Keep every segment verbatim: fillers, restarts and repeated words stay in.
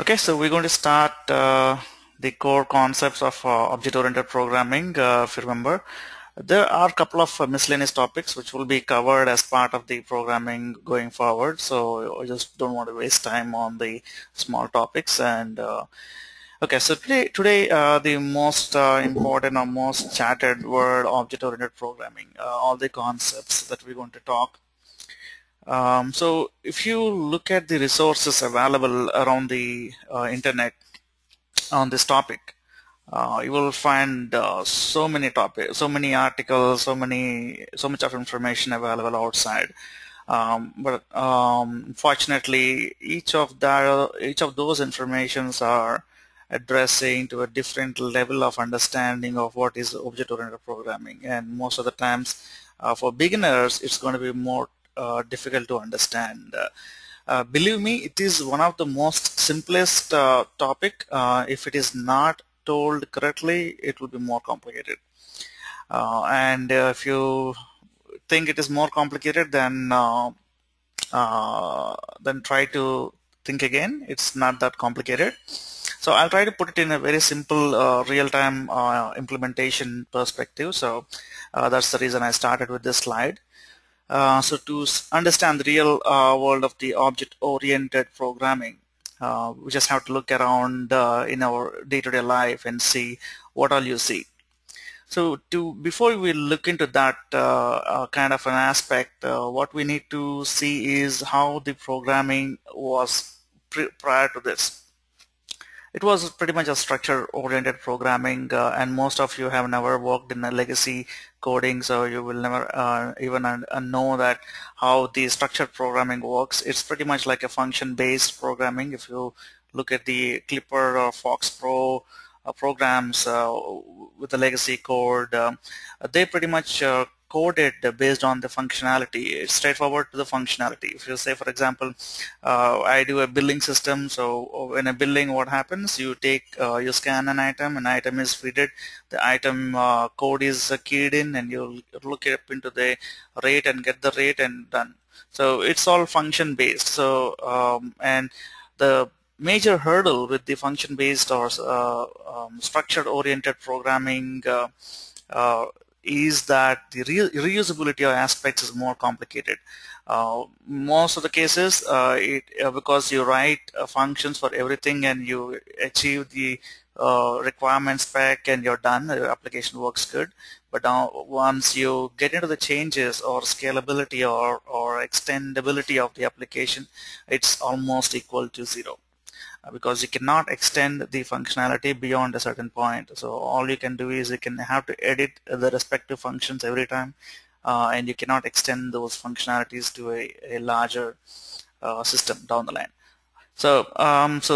Okay, so we're going to start uh, the core concepts of uh, object-oriented programming. Uh, if you remember, there are a couple of miscellaneous topics which will be covered as part of the programming going forward, so I just don't want to waste time on the small topics. And uh, okay, so today, today uh, the most uh, important or most chatted word, object-oriented programming, uh, all the concepts that we're going to talk. Um, so if you look at the resources available around the uh, internet on this topic, Uh, you will find uh, so many topics, so many articles, so many, so much of information available outside. Um, but um, fortunately, each of that, each of those informations are addressing to a different level of understanding of what is object-oriented programming. And most of the times, uh, for beginners, it's going to be more uh, difficult to understand. Uh, Uh, believe me, it is one of the most simplest uh, topic. Uh, if it is not told correctly, it will be more complicated. Uh, and uh, if you think it is more complicated, then uh, uh, then try to think again. It's not that complicated. So I'll try to put it in a very simple, uh, real-time uh, implementation perspective. So uh, that's the reason I started with this slide. Uh, so to understand the real uh, world of the object-oriented programming, uh, we just have to look around uh, in our day-to-day life and see what all you see. So to before we look into that uh, uh, kind of an aspect, uh, what we need to see is how the programming was pre- prior to this. It was pretty much a structure-oriented programming, uh, and most of you have never worked in a legacy coding, so you will never uh, even uh, know that how the structured programming works. It's pretty much like a function-based programming. If you look at the Clipper or Fox Pro uh, programs uh, with the legacy code, um, they pretty much uh, coded based on the functionality. It's straightforward to the functionality. If you say, for example, uh, I do a billing system, so in a billing what happens, you take, uh, you scan an item, an item is feeded, the item uh, code is keyed in, and you look up into the rate and get the rate and done. So it's all function based. So um, and the major hurdle with the function based or uh, um, structured oriented programming uh, uh, is that the re reusability of aspects is more complicated. Uh, most of the cases, uh, it, uh, because you write uh, functions for everything and you achieve the uh, requirement spec and you're done, your application works good. But now once you get into the changes or scalability or, or extendability of the application, it's almost equal to zero, because you cannot extend the functionality beyond a certain point. So all you can do is you can have to edit the respective functions every time, uh, and you cannot extend those functionalities to a, a larger uh, system down the line. So um, so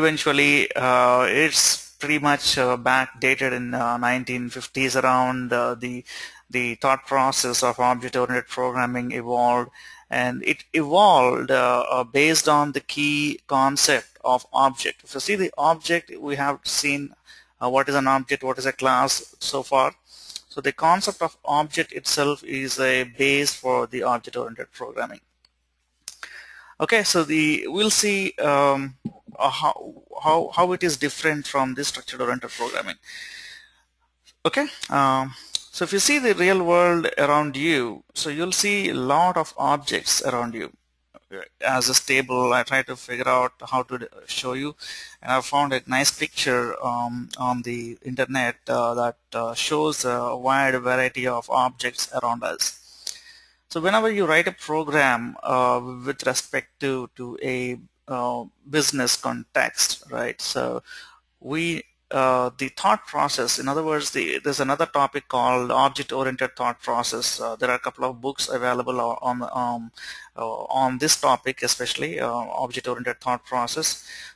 eventually uh, it's pretty much uh, backdated in uh, nineteen fifties around. Uh, the the thought process of object-oriented programming evolved, and it evolved uh, uh, based on the key concept of object. If you see the object, we have seen uh, what is an object, what is a class so far. So the concept of object itself is a base for the object-oriented programming. Okay, so the we'll see um, uh, how how how it is different from the structure-oriented programming. Okay. Um, So if you see the real world around you, so you'll see a lot of objects around you. As this table, I tried to figure out how to show you, and I found a nice picture um, on the internet uh, that uh, shows a wide variety of objects around us. So whenever you write a program uh, with respect to, to a uh, business context, right, so we Uh, the thought process, in other words, the, there's another topic called object-oriented thought process. Uh, there are a couple of books available on um, uh, on this topic, especially uh, object-oriented thought process.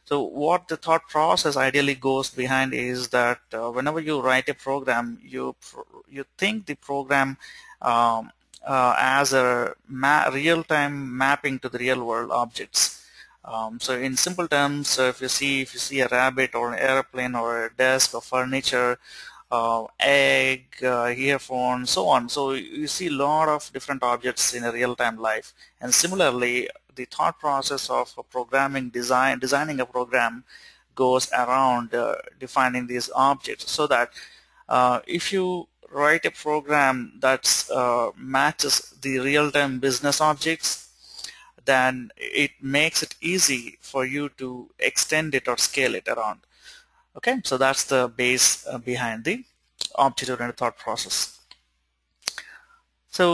So what the thought process ideally goes behind is that uh, whenever you write a program, you you think the program um, uh, as a ma real-time mapping to the real-world objects. Um, so in simple terms, so if you see if you see a rabbit or an airplane or a desk or furniture, uh, egg, uh, earphone, so on. So you see a lot of different objects in a real-time life. And similarly, the thought process of programming design designing a program goes around uh, defining these objects, so that uh, if you write a program that uh, matches the real-time business objects, then it makes it easy for you to extend it or scale it around. Okay, so that's the base uh, behind the object-oriented thought process. So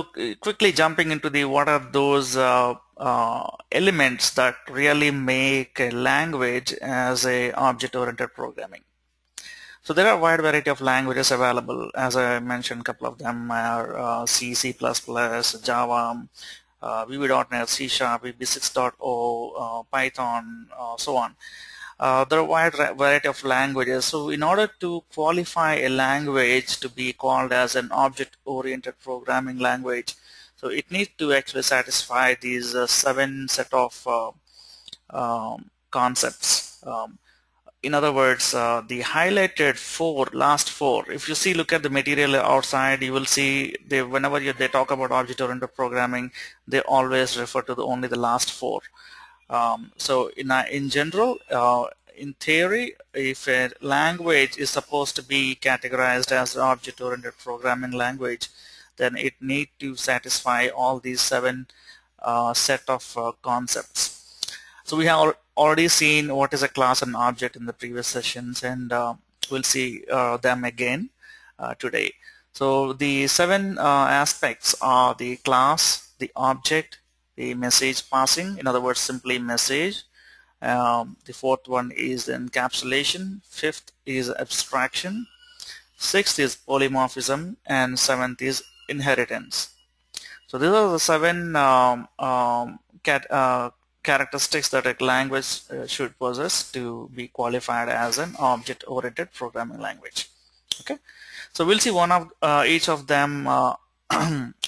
quickly jumping into the what are those uh, uh, elements that really make a language as a object-oriented programming. So there are a wide variety of languages available. As I mentioned, a couple of them are uh, C, C++, Java, uh, V B dot net, C sharp, V B six point oh, uh, Python, uh, so on. Uh, there are a wide variety of languages. So in order to qualify a language to be called as an object-oriented programming language, so it needs to actually satisfy these uh, seven set of uh, um, concepts. Um, In other words, uh, the highlighted four, last four, if you see, look at the material outside, you will see they, whenever you, they talk about object-oriented programming, they always refer to the, only the last four. Um, so in, in general, uh, in theory, if a language is supposed to be categorized as an object-oriented programming language, then it needs to satisfy all these seven uh, set of uh, concepts. So we have already seen what is a class and object in the previous sessions, and uh, we'll see uh, them again uh, today. So the seven uh, aspects are the class, the object, the message passing, in other words simply message. Um, the fourth one is encapsulation, fifth is abstraction, sixth is polymorphism, and seventh is inheritance. So these are the seven um, um, cat, uh, characteristics that a language uh, should possess to be qualified as an object-oriented programming language. Okay, so we'll see one of uh, each of them uh,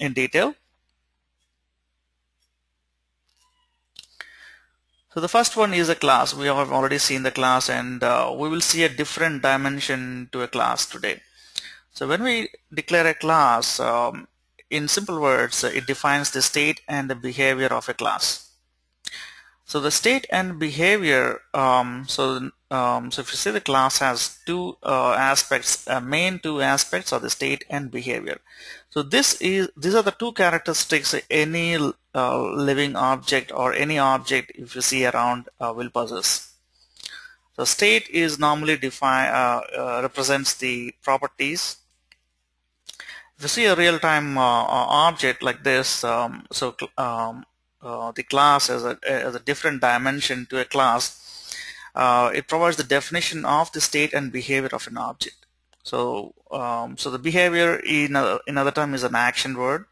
in detail. So the first one is a class. We have already seen the class, and uh, we will see a different dimension to a class today. So when we declare a class, um, in simple words, it defines the state and the behavior of a class. So the state and behavior, um, so, um, so if you see, the class has two uh, aspects, uh, main two aspects are the state and behavior. So this is, these are the two characteristics any uh, living object or any object if you see around uh, will possess. So state is normally defined, uh, uh, represents the properties. If you see a real-time uh, object like this, um, so um, Uh, the class as a, as a different dimension to a class, uh, it provides the definition of the state and behavior of an object. So, um, so the behavior in uh, another term is an action word,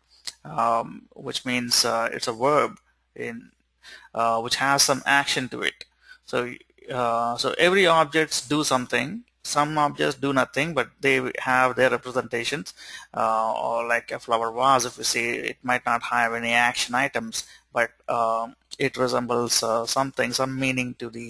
um, which means uh, it's a verb in uh, which has some action to it. So, uh, so every objects do something. Some objects do nothing, but they have their representations, uh, or like a flower vase, if you see, it might not have any action items, but uh, it resembles uh, something, some meaning to the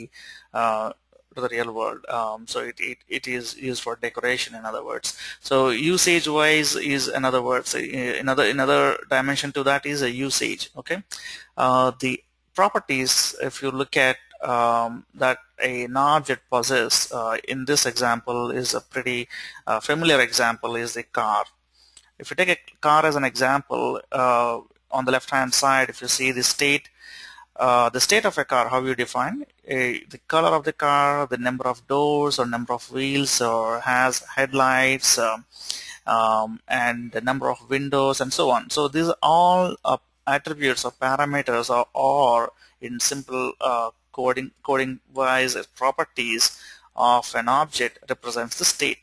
uh, to the real world. Um, so it, it, it is used for decoration, in other words. So usage wise is another word. So another another dimension to that is a usage. Okay, uh, the properties, if you look at Um, that an object possesses, uh, in this example is a pretty uh, familiar example, is the car. If you take a car as an example, uh, on the left hand side, if you see the state, uh, the state of a car, how you define a, the color of the car, the number of doors or number of wheels, or has headlights, um, um, and the number of windows, and so on. So these are all uh, attributes or parameters, or, or in simple uh, Coding, coding wise properties of an object represents the state.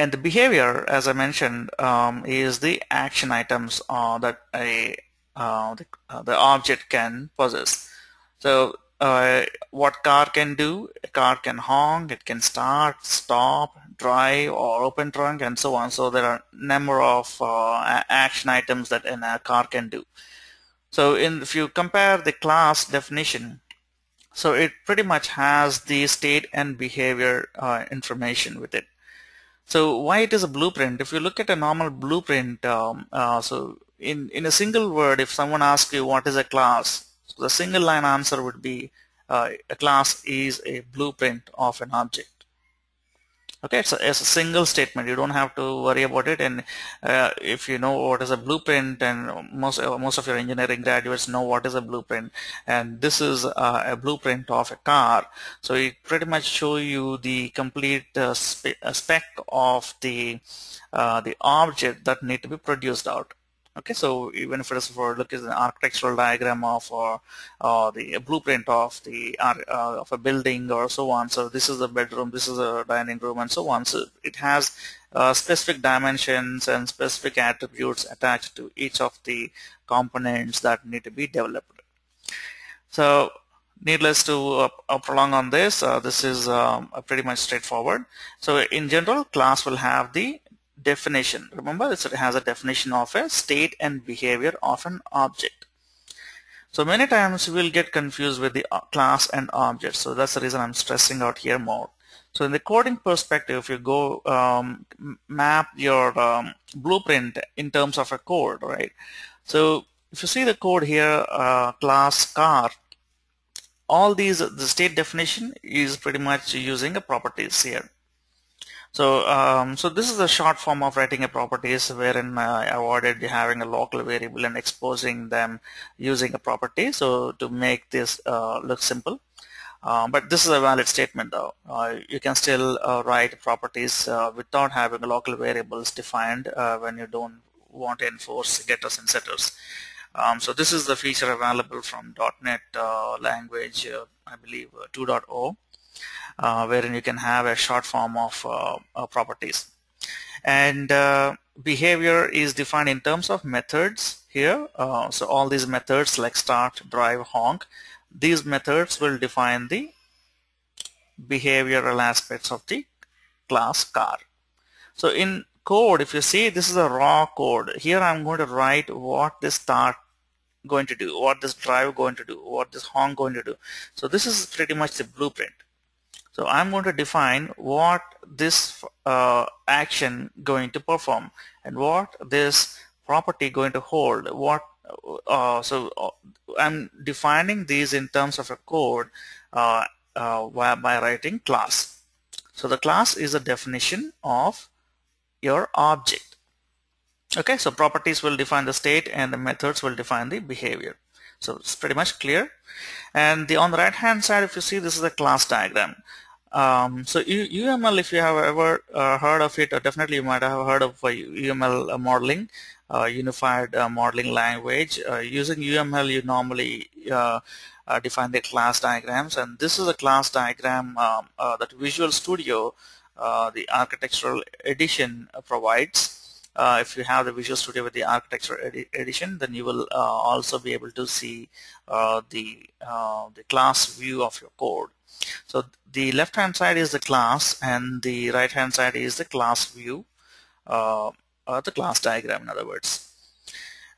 And the behavior, as I mentioned, um, is the action items uh, that a, uh, the, uh, the object can possess. So uh, what car can do, a car can honk, it can start, stop, drive, or open trunk, and so on. So there are a number of uh, action items that a car can do. So in, if you compare the class definition, so it pretty much has the state and behavior uh, information with it. So why it is a blueprint? If you look at a normal blueprint, um, uh, so in in a single word, if someone asks you what is a class, so the single line answer would be uh, a class is a blueprint of an object. Okay, so it's a single statement. You don't have to worry about it. And uh, if you know what is a blueprint, and most uh, most of your engineering graduates know what is a blueprint, and this is uh, a blueprint of a car. So it pretty much shows you the complete uh, spe spec of the uh, the object that need to be produced out. Okay, so even if it is for look is an architectural diagram of or uh, the a blueprint of the uh, of a building or so on. So this is a bedroom, this is a dining room, and so on. So it has uh, specific dimensions and specific attributes attached to each of the components that need to be developed. So needless to uh, prolong on this, uh, this is um, pretty much straightforward. So in general, class will have the definition. Remember, it has a definition of a state and behavior of an object. So many times we will get confused with the class and object. So that's the reason I'm stressing out here more. So in the coding perspective, if you go um, map your um, blueprint in terms of a code, right? So if you see the code here, uh, class car, all these, the state definition is pretty much using a properties here. So, um, so this is a short form of writing a properties, wherein I avoided having a local variable and exposing them using a property. So to make this uh, look simple, uh, but this is a valid statement though. Uh, you can still uh, write properties uh, without having local variables defined uh, when you don't want to enforce getters and setters. Um, so this is the feature available from dot net uh, language, uh, I believe uh, two point oh. Uh, wherein you can have a short form of uh, uh, properties, and uh, behavior is defined in terms of methods here. Uh, so all these methods like start, drive, honk, these methods will define the behavioral aspects of the class car. So in code, if you see, this is a raw code. Here I'm going to write what this start going to do, what this drive going to do, what this honk going to do. So this is pretty much the blueprint. So I'm going to define what this uh, action going to perform and what this property going to hold. What uh, so I'm defining these in terms of a code uh, uh, by writing class. So the class is a definition of your object. Okay, so properties will define the state and the methods will define the behavior. So it's pretty much clear. And the on the right hand side, if you see, this is a class diagram. Um, so U M L, if you have ever uh, heard of it, or definitely you might have heard of uh, U M L modeling, uh, unified uh, modeling language. Uh, using U M L, you normally uh, uh, define the class diagrams, and this is a class diagram um, uh, that Visual Studio, uh, the architectural edition, uh, provides. Uh, if you have the Visual Studio with the Architecture edi Edition, then you will uh, also be able to see uh, the uh, the class view of your code. So the left hand side is the class, and the right hand side is the class view, uh, or the class diagram, in other words.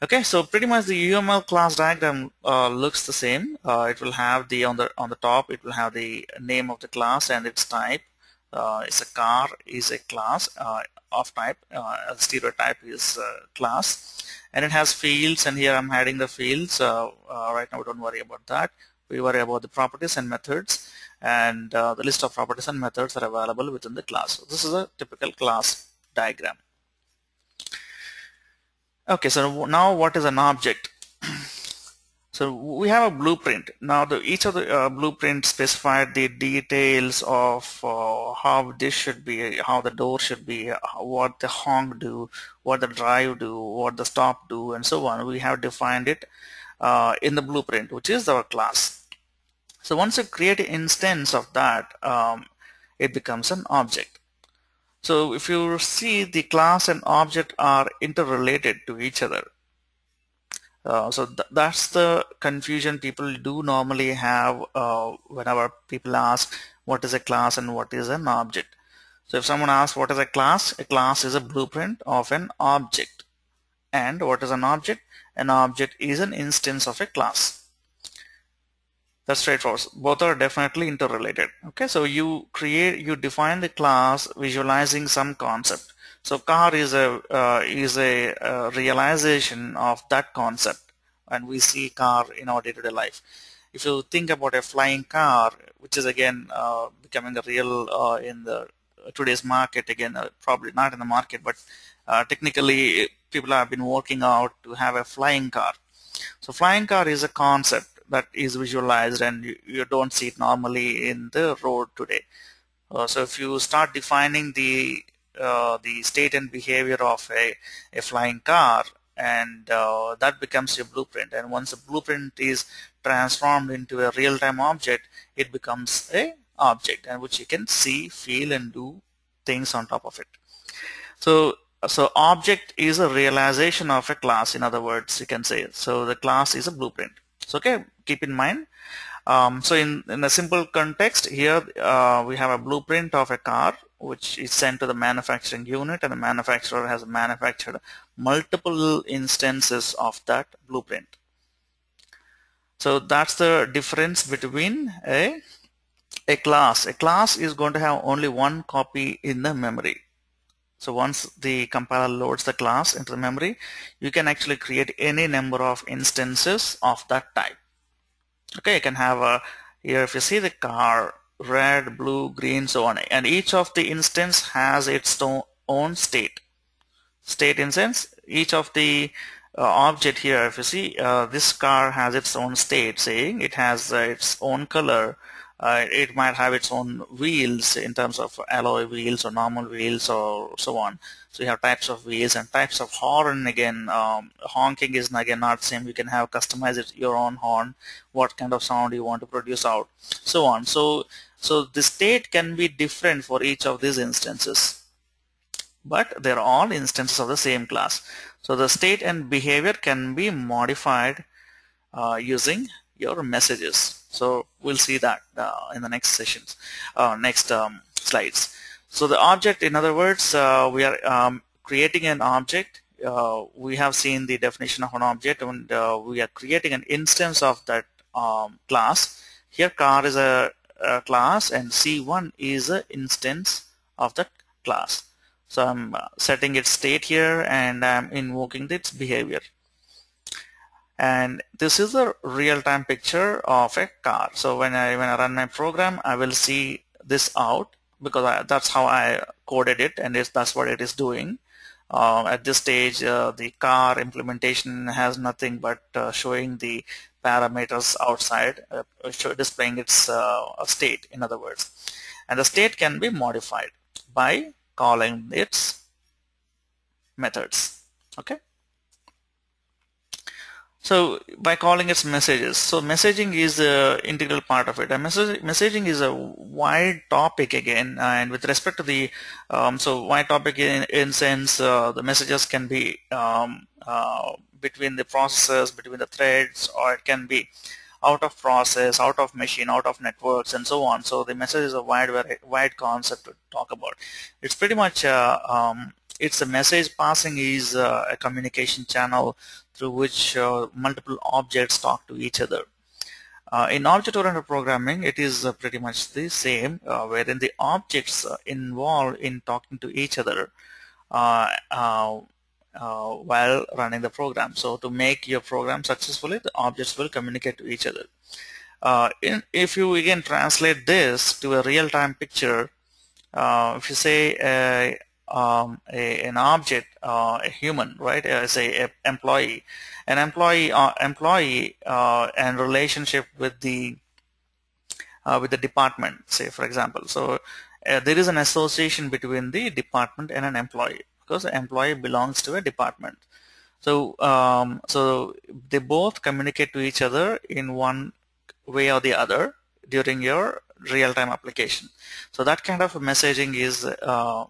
Okay, so pretty much the U M L class diagram uh, looks the same. Uh, it will have the on the on the top, it will have the name of the class and its type. Uh, it's a car is a class. Uh, of type, uh, stereotype is uh, class, and it has fields, and here I'm hiding the fields. Uh, uh, right now we don't worry about that. We worry about the properties and methods, and uh, the list of properties and methods are available within the class. So this is a typical class diagram. Okay, so now what is an object? So we have a blueprint. Now the, each of the uh, blueprint specified the details of uh, how this should be, how the door should be, what the honk do, what the drive do, what the stop do, and so on. We have defined it uh, in the blueprint, which is our class. So once you create an instance of that, um, it becomes an object. So if you see, the class and object are interrelated to each other. Uh, so th that's the confusion people do normally have uh, whenever people ask what is a class and what is an object. So if someone asks what is a class, a class is a blueprint of an object. And what is an object? An object is an instance of a class. That's straightforward. Both are definitely interrelated. Okay, so you create, you define the class visualizing some concept. So car is a uh, is a uh, realization of that concept, and we see car in our day-to-day life. If you think about a flying car, which is again uh, becoming a real uh, in the today's market, again uh, probably not in the market, but uh, technically people have been working out to have a flying car. So flying car is a concept that is visualized, and you, you don't see it normally in the road today. Uh, so if you start defining the uh, the state and behavior of a, a flying car, and uh, that becomes your blueprint. And once the blueprint is transformed into a real-time object, it becomes a object and which you can see, feel, and do things on top of it. So so object is a realization of a class, in other words, you can say. So the class is a blueprint. So okay, keep in mind. Um, so in, in a simple context here, uh, we have a blueprint of a car which is sent to the manufacturing unit, and the manufacturer has manufactured multiple instances of that blueprint. So that's the difference between a, a class. A class is going to have only one copy in the memory. So once the compiler loads the class into the memory, you can actually create any number of instances of that type. Okay, you can have a, here if you see the car, red, blue, green, so on, and each of the instance has its own state. State instance, each of the uh, object here, if you see, uh, this car has its own state, saying it has uh, its own color, uh, it might have its own wheels in terms of alloy wheels or normal wheels or so on. So you have types of wheels and types of horn. Again, um, honking is again not the same. You can have customize it, your own horn, what kind of sound you want to produce out, so on. So, so the state can be different for each of these instances, but they're all instances of the same class. So the state and behavior can be modified uh, using your messages. So we'll see that uh, in the next sessions, uh, next um, slides. So the object, in other words, uh, we are um, creating an object. Uh, we have seen the definition of an object, and uh, we are creating an instance of that um, class. Here car is a, a class, and C one is an instance of that class. So I'm setting its state here, and I'm invoking its behavior. And this is a real-time picture of a car. So when I, when I run my program, I will see this out, because I, that's how I coded it, and it's, that's what it is doing. Uh, at this stage, uh, the car implementation has nothing but uh, showing the parameters outside, uh, displaying its uh, state, in other words. And the state can be modified by calling its methods. Okay. So by calling its messages, so messaging is an integral part of it. And message, messaging is a wide topic again, and with respect to the, um, so wide topic in, in sense, uh, the messages can be um, uh, between the processes, between the threads, or it can be out of process, out of machine, out of networks, and so on. So the message is a wide, wide concept to talk about. It's pretty much, uh, um, it's a message passing is uh, a communication channel through which uh, multiple objects talk to each other. Uh, in object-oriented programming, it is uh, pretty much the same, uh, wherein the objects uh, involved in talking to each other uh, uh, uh, while running the program. So to make your program successfully, the objects will communicate to each other. Uh, in, if you again translate this to a real-time picture, uh, if you say a, Um, a, an object, uh, a human, right? Uh, say a employee, an employee, uh, employee, uh, and relationship with the uh, with the department. Say, for example, so uh, there is an association between the department and an employee, because the employee belongs to a department. So, um, so they both communicate to each other in one way or the other during your real-time application. So that kind of messaging is. Uh,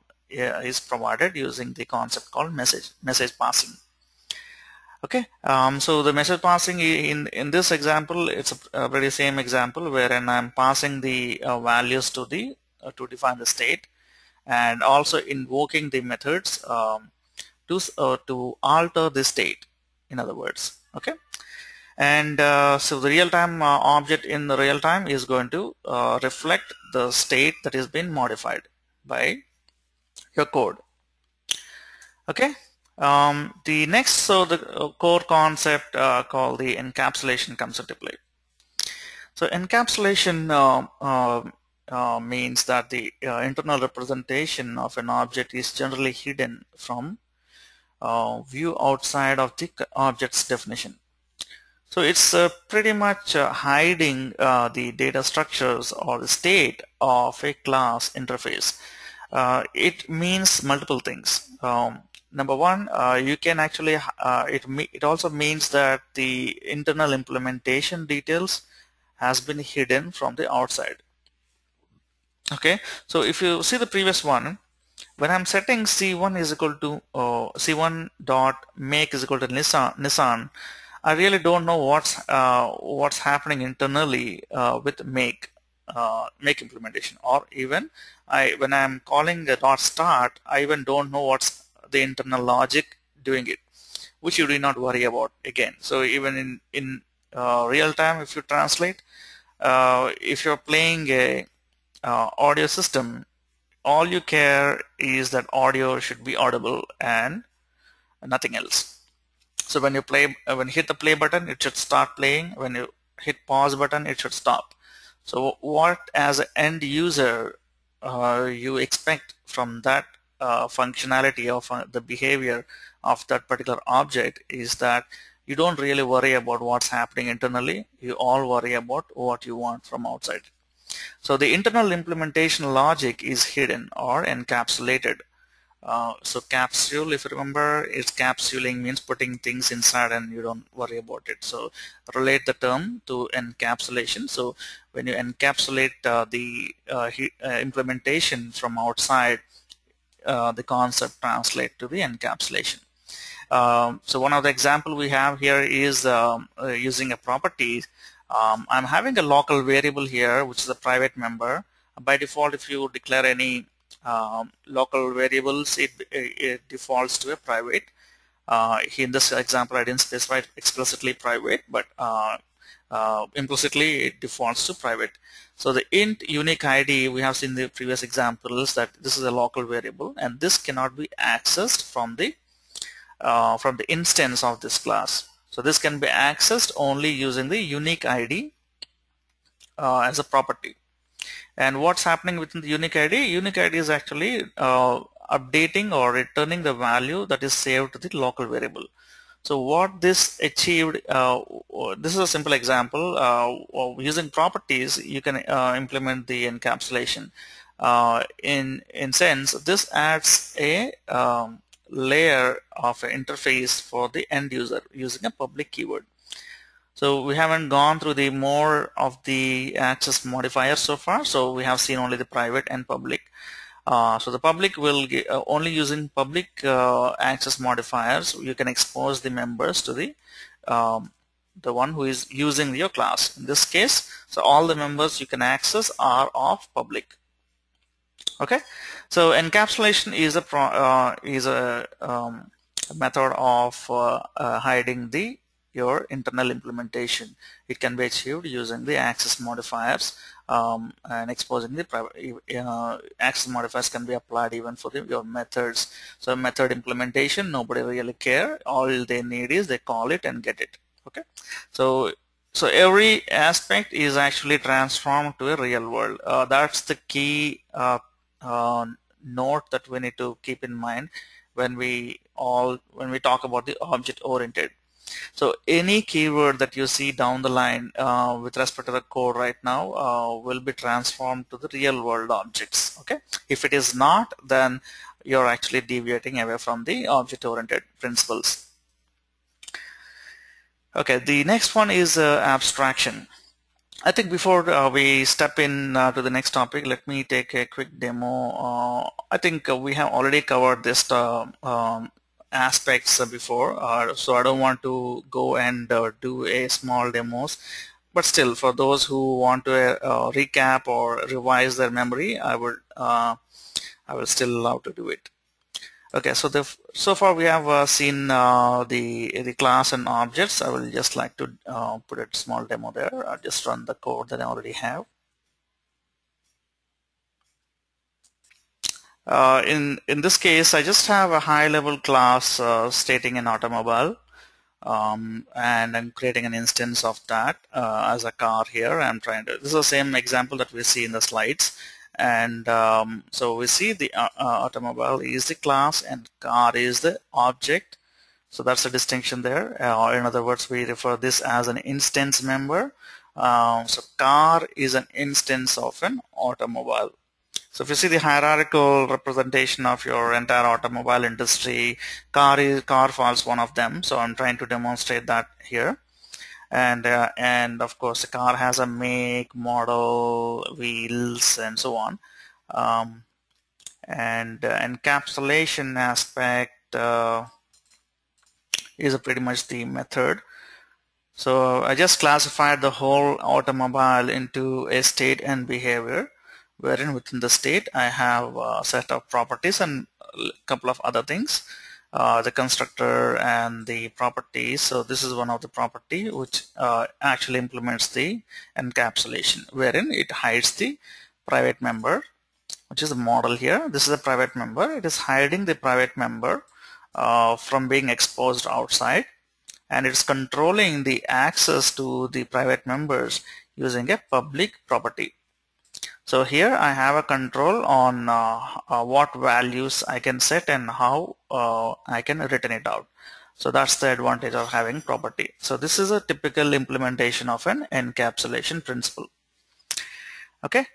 is provided using the concept called message message passing. Okay, um, so the message passing in in this example, it's a, a very same example wherein I'm passing the uh, values to the uh, to define the state, and also invoking the methods um, to uh, to alter the state, in other words. Okay, and uh, so the real-time uh, object in the real-time is going to uh, reflect the state that has been modified by your code. Okay. Um, the next, so the core concept uh, called the encapsulation comes into play. So encapsulation uh, uh, uh, means that the uh, internal representation of an object is generally hidden from uh, view outside of the object's definition. So it's uh, pretty much uh, hiding uh, the data structures or the state of a class interface. Uh, it means multiple things. Um, Number one, uh, you can actually, uh, it, it also means that the internal implementation details has been hidden from the outside. Okay, so if you see the previous one, when I'm setting C one is equal to, uh, C one dot make is equal to Nissan, Nissan, I really don't know what's, uh, what's happening internally uh, with make. Uh, make implementation, or even I when I'm calling the dot start, I even don't know what's the internal logic doing it, which you do not worry about again. So even in in uh, real time, if you translate, uh, if you're playing a uh, audio system, all you care is that audio should be audible and nothing else. So when you play, when you hit the play button, it should start playing. When you hit pause button, it should stop. So what as an end user uh, you expect from that Uh, functionality of uh, the behavior of that particular object is that you don't really worry about what's happening internally. You all worry about what you want from outside. So the internal implementation logic is hidden or encapsulated. Uh, so capsule, if you remember, it's capsuling means putting things inside and you don't worry about it. So relate the term to encapsulation. So when you encapsulate uh, the uh, uh, implementation from outside, Uh, the concept translate to the encapsulation. Um, so one of the example we have here is um, uh, using a property. Um, I'm having a local variable here, which is a private member. By default, if you declare any um, local variables, it, it, it defaults to a private. Uh, in this example, I didn't specify explicitly private, but uh, uh, implicitly it defaults to private. So the int unique I D, we have seen in the previous examples that this is a local variable and this cannot be accessed from the uh, from the instance of this class. So this can be accessed only using the unique I D uh, as a property. And what's happening within the unique I D? Unique I D is actually uh, updating or returning the value that is saved to the local variable. So what this achieved, uh, this is a simple example. Uh, using properties, you can uh, implement the encapsulation. Uh, in in sense, this adds a um, layer of an interface for the end user using a public keyword. So we haven't gone through the more of the access modifiers so far. So we have seen only the private and public. Uh, so the public will get, uh, only using public uh, access modifiers, you can expose the members to the um, the one who is using your class. In this case, so all the members you can access are of public. Okay, so encapsulation is a pro, uh, is a um, method of uh, uh, hiding the your internal implementation. It can be achieved using the access modifiers. Um, and exposing the private uh, access modifiers can be applied even for the, your methods. So method implementation, nobody really care. All they need is they call it and get it. Okay. So so every aspect is actually transformed to a real world. Uh, that's the key uh, uh, note that we need to keep in mind when we all when we talk about the object oriented. So any keyword that you see down the line uh, with respect to the code right now uh, will be transformed to the real world objects. Okay, if it is not, then you're actually deviating away from the object oriented principles. Okay, the next one is uh, abstraction. I think before uh, we step in uh, to the next topic, let me take a quick demo. Uh, I think uh, we have already covered this uh, um, aspects before, uh, so I don't want to go and uh, do a small demos, but still for those who want to uh, recap or revise their memory, I would uh, I will still allow to do it. Okay, so the so far we have uh, seen uh, the the class and objects. I will just like to uh, put a small demo there. I'll just run the code that I already have. Uh, in, in this case, I just have a high-level class uh, stating an automobile, um, and I'm creating an instance of that uh, as a car here. I'm trying to, this is the same example that we see in the slides. And um, so we see the uh, uh, automobile is the class and car is the object. So that's a distinction there. Uh, in other words, we refer this as an instance member. Uh, so car is an instance of an automobile. So if you see the hierarchical representation of your entire automobile industry, car is car falls one of them. So I'm trying to demonstrate that here. And uh, and of course, the car has a make, model, wheels, and so on. Um, and uh, encapsulation aspect uh, is pretty much the method. So I just classified the whole automobile into a state and behavior, wherein within the state I have a set of properties and a couple of other things. Uh, the constructor and the properties. So this is one of the property which uh, actually implements the encapsulation, wherein it hides the private member, which is the model here. This is a private member. It is hiding the private member uh, from being exposed outside, and it's controlling the access to the private members using a public property. So here I have a control on uh, uh, what values I can set and how uh, I can return it out. So that's the advantage of having property. So this is a typical implementation of an encapsulation principle. Okay.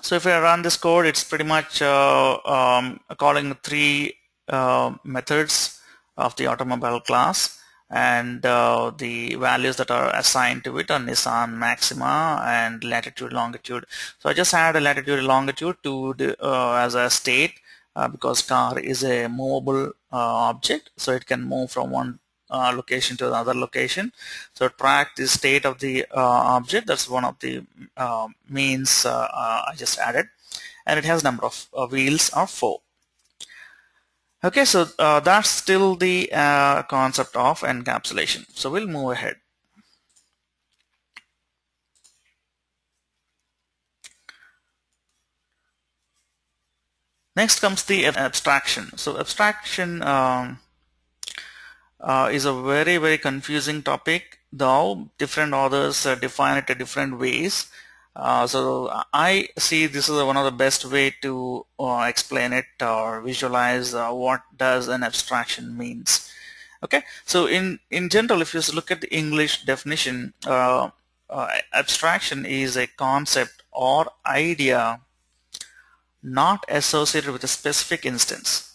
So if I run this code, it's pretty much uh, um, calling three uh, methods of the automobile class. And uh, the values that are assigned to it are Nissan Maxima and latitude, longitude. So I just had a latitude, longitude to the, uh, as a state uh, because car is a movable uh, object, so it can move from one uh, location to another location. So track the state of the uh, object. That's one of the uh, means uh, uh, I just added, and it has number of uh, wheels of four. Okay, so uh, that's still the uh, concept of encapsulation. So we'll move ahead. Next comes the abstraction. So abstraction um, uh, is a very, very confusing topic, though different authors uh, define it in different ways. Uh, so I see this is one of the best way to uh, explain it or visualize uh, what does an abstraction means. Okay, so in in general, if you look at the English definition, uh, uh, abstraction is a concept or idea not associated with a specific instance.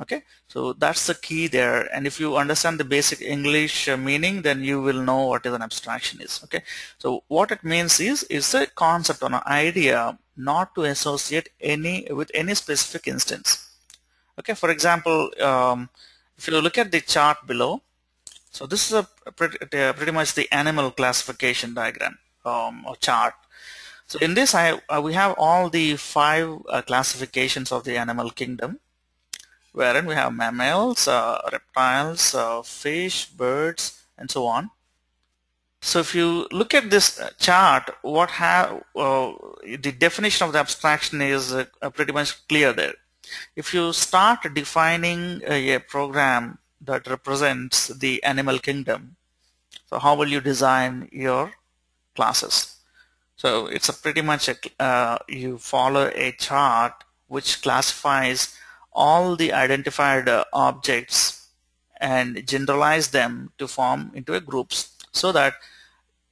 Okay, so that's the key there. And if you understand the basic English meaning, then you will know what is an abstraction is. Okay, so what it means is is a concept or an idea not to associate any with any specific instance. Okay, for example, um, if you look at the chart below, so this is a pretty, pretty much the animal classification diagram um, or chart. So in this, I uh, we have all the five uh, classifications of the animal kingdom, wherein we have mammals, uh, reptiles, uh, fish, birds, and so on. So if you look at this chart, what have uh, the definition of the abstraction is uh, pretty much clear there. If you start defining a, a program that represents the animal kingdom, so how will you design your classes? So it's a pretty much a, uh, you follow a chart which classifies all the identified uh, objects and generalize them to form into a groups, so that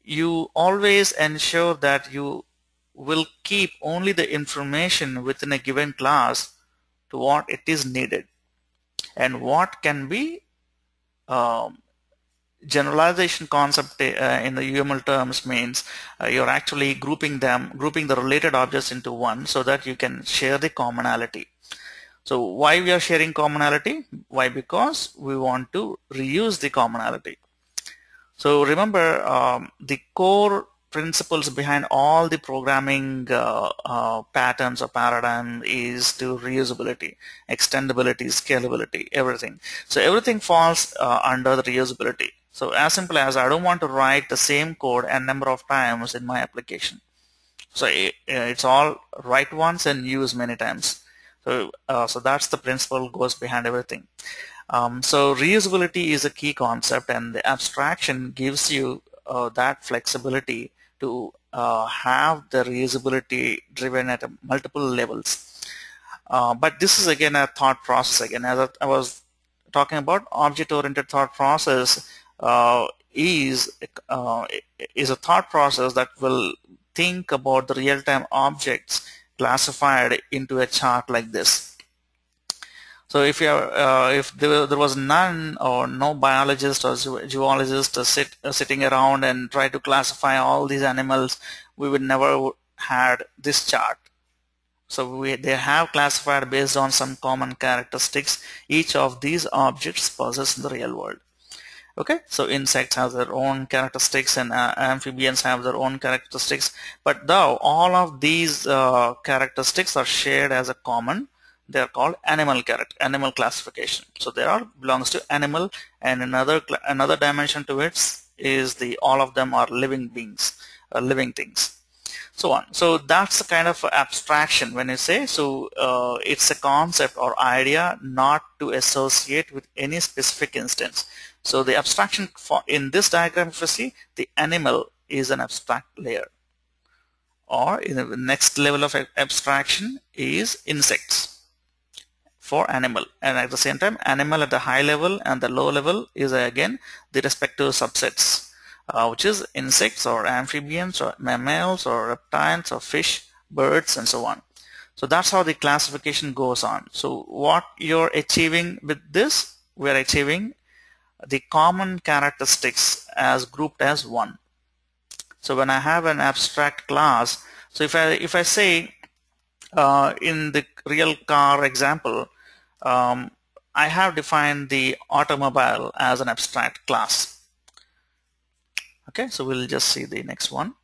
you always ensure that you will keep only the information within a given class to what it is needed and what can be um, generalization concept uh, in the U M L terms means uh, you're actually grouping them, grouping the related objects into one so that you can share the commonality. So why we are sharing commonality? Why? Because we want to reuse the commonality. So remember, um, the core principles behind all the programming uh, uh, patterns or paradigm is to reusability, extendability, scalability, everything. So everything falls uh, under the reusability. So as simple as I don't want to write the same code n number of times in my application. So it, it's all write once and use many times. So, uh, so that's the principle goes behind everything. Um, so reusability is a key concept, and the abstraction gives you uh, that flexibility to uh, have the reusability driven at multiple levels. Uh, but this is again a thought process. Again, as I was talking about, object-oriented thought process uh, is uh, is a thought process that will think about the real-time objects classified into a chart like this. So if you have, uh, if there, there was none or no biologist or zoologist sit, uh, sitting around and try to classify all these animals, we would never had this chart. So we, they have classified based on some common characteristics each of these objects possess in the real world. Okay, so insects have their own characteristics, and uh, amphibians have their own characteristics, but though all of these uh, characteristics are shared as a common, they are called animal character, animal classification. So they are belongs to animal, and another another dimension to it is the all of them are living beings, uh, living things, so on. So that's the kind of abstraction when you say. So uh, it's a concept or idea not to associate with any specific instance. So the abstraction for in this diagram, if you see, the animal is an abstract layer, or in the next level of abstraction is insects for animal, and at the same time animal at the high level and the low level is again the respective subsets, uh, which is insects or amphibians or mammals or reptiles or fish, birds, and so on. So that's how the classification goes on. So what you're achieving with this, we're achieving the common characteristics as grouped as one. So when I have an abstract class, so if I if I say uh, in the real car example, um, I have defined the automobile as an abstract class. Okay, so we'll just see the next one.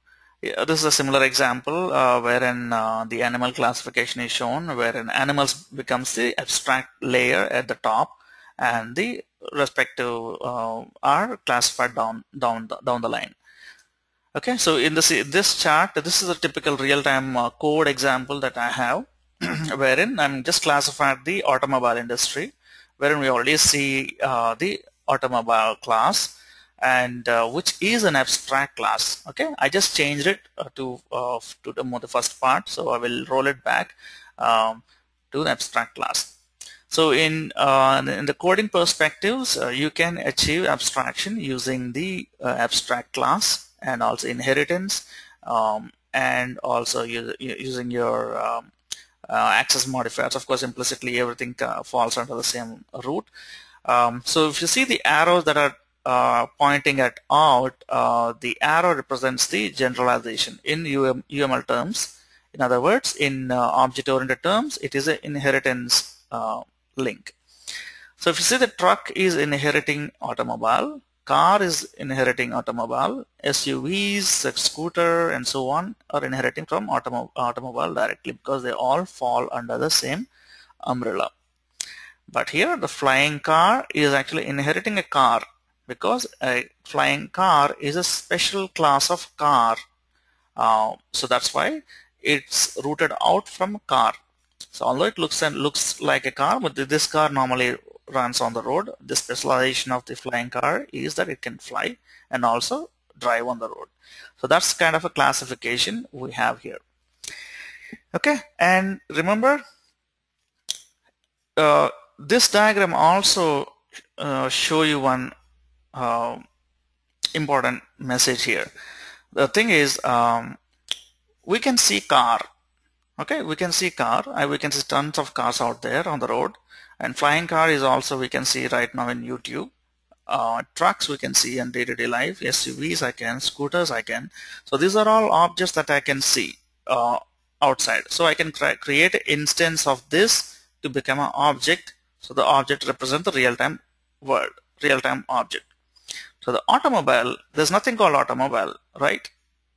Yeah, this is a similar example uh, wherein uh, the animal classification is shown, wherein animals becomes the abstract layer at the top, and the respective uh, are classified down down the, down the line. Okay, so in this this chart, this is a typical real-time uh, code example that I have, wherein I'm just classified the automobile industry, wherein we already see uh, the automobile class, and uh, which is an abstract class. Okay, I just changed it uh, to uh, to the, the first part, so I will roll it back um, to an abstract class. So in, uh, in the coding perspectives, uh, you can achieve abstraction using the uh, abstract class, and also inheritance, um, and also use, using your um, uh, access modifiers. Of course, implicitly everything uh, falls under the same root. Um, so if you see the arrows that are uh, pointing at out, uh, the arrow represents the generalization in U M, U M L terms. In other words, in uh, object-oriented terms, it is an inheritance uh, link. So if you see, the truck is inheriting automobile, car is inheriting automobile, S U Vs, like scooter, and so on are inheriting from automo automobile directly, because they all fall under the same umbrella. But here the flying car is actually inheriting a car, because a flying car is a special class of car, uh, so that's why it's rooted out from car. So although it looks and looks like a car, but this car normally runs on the road. The specialization of the flying car is that it can fly and also drive on the road. So that's kind of a classification we have here. Okay, and remember, uh, this diagram also uh, show you one uh, important message here. The thing is, um, we can see car. Okay, we can see car, and we can see tons of cars out there on the road, and flying car is also we can see right now in YouTube. Uh, trucks we can see in day-to-day life, S U Vs I can, scooters I can. So these are all objects that I can see uh, outside. So I can cre create an instance of this to become an object. So the object represents the real-time world, real-time object. So the automobile, there's nothing called automobile, right?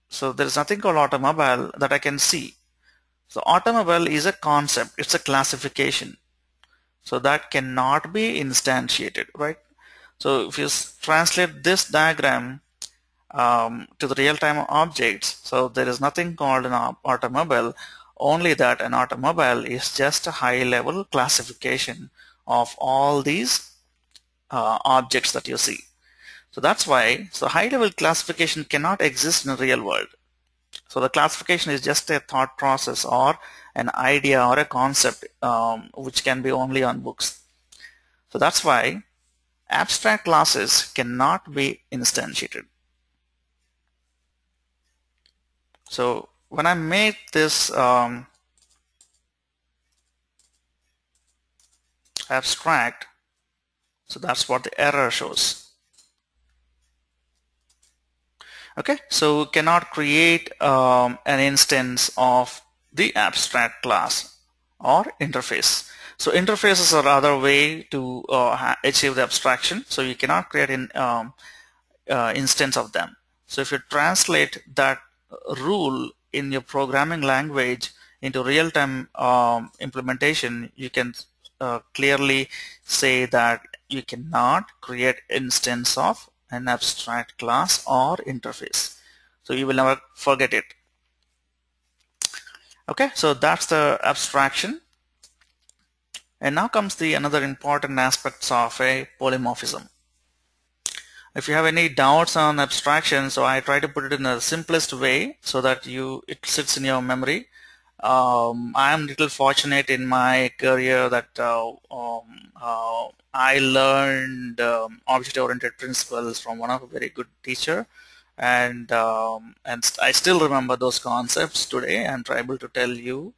So there's nothing called automobile that I can see. So automobile is a concept, it's a classification, so that cannot be instantiated, right? So if you translate this diagram um, to the real-time objects, so there is nothing called an automobile. only that an automobile is just a high-level classification of all these uh, objects that you see. So that's why, so high-level classification cannot exist in the real world. So the classification is just a thought process or an idea or a concept um, which can be only on books. So that's why abstract classes cannot be instantiated. So when I made this um, abstract, so that's what the error shows. Okay, so we cannot create um, an instance of the abstract class or interface. So interfaces are another way to uh, achieve the abstraction. So you cannot create an um, uh, instance of them. So if you translate that rule in your programming language into real-time um, implementation, you can uh, clearly say that you cannot create instance of an abstract class or interface. So you will never forget it. Okay, so that's the abstraction. And now comes the another important aspects of a polymorphism. If you have any doubts on abstraction, so I try to put it in the simplest way so that you it sits in your memory. Um, I am little fortunate in my career that uh, um, uh, I learned um, object-oriented principles from one of a very good teacher, and um, and I still remember those concepts today and try able to tell you.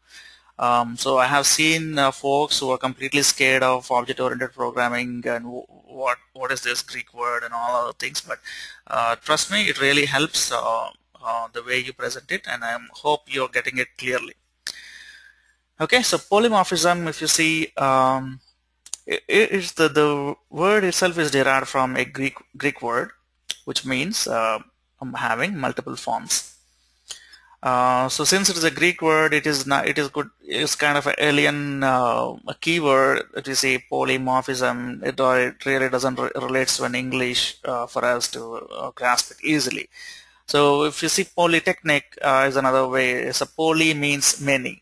Um, so I have seen uh, folks who are completely scared of object-oriented programming and what what is this Greek word and all other things. But uh, trust me, it really helps uh, uh, the way you present it, and I hope you're getting it clearly. Okay, so polymorphism, if you see, um, it, it's the, the word itself is derived from a Greek, Greek word, which means uh, having multiple forms. Uh, so since it is a Greek word, it is not, it is good, it's kind of an alien uh, a keyword that you see polymorphism, it, it really doesn't re relate to an English uh, for us to uh, grasp it easily. So if you see polytechnic uh, is another way, so poly means many.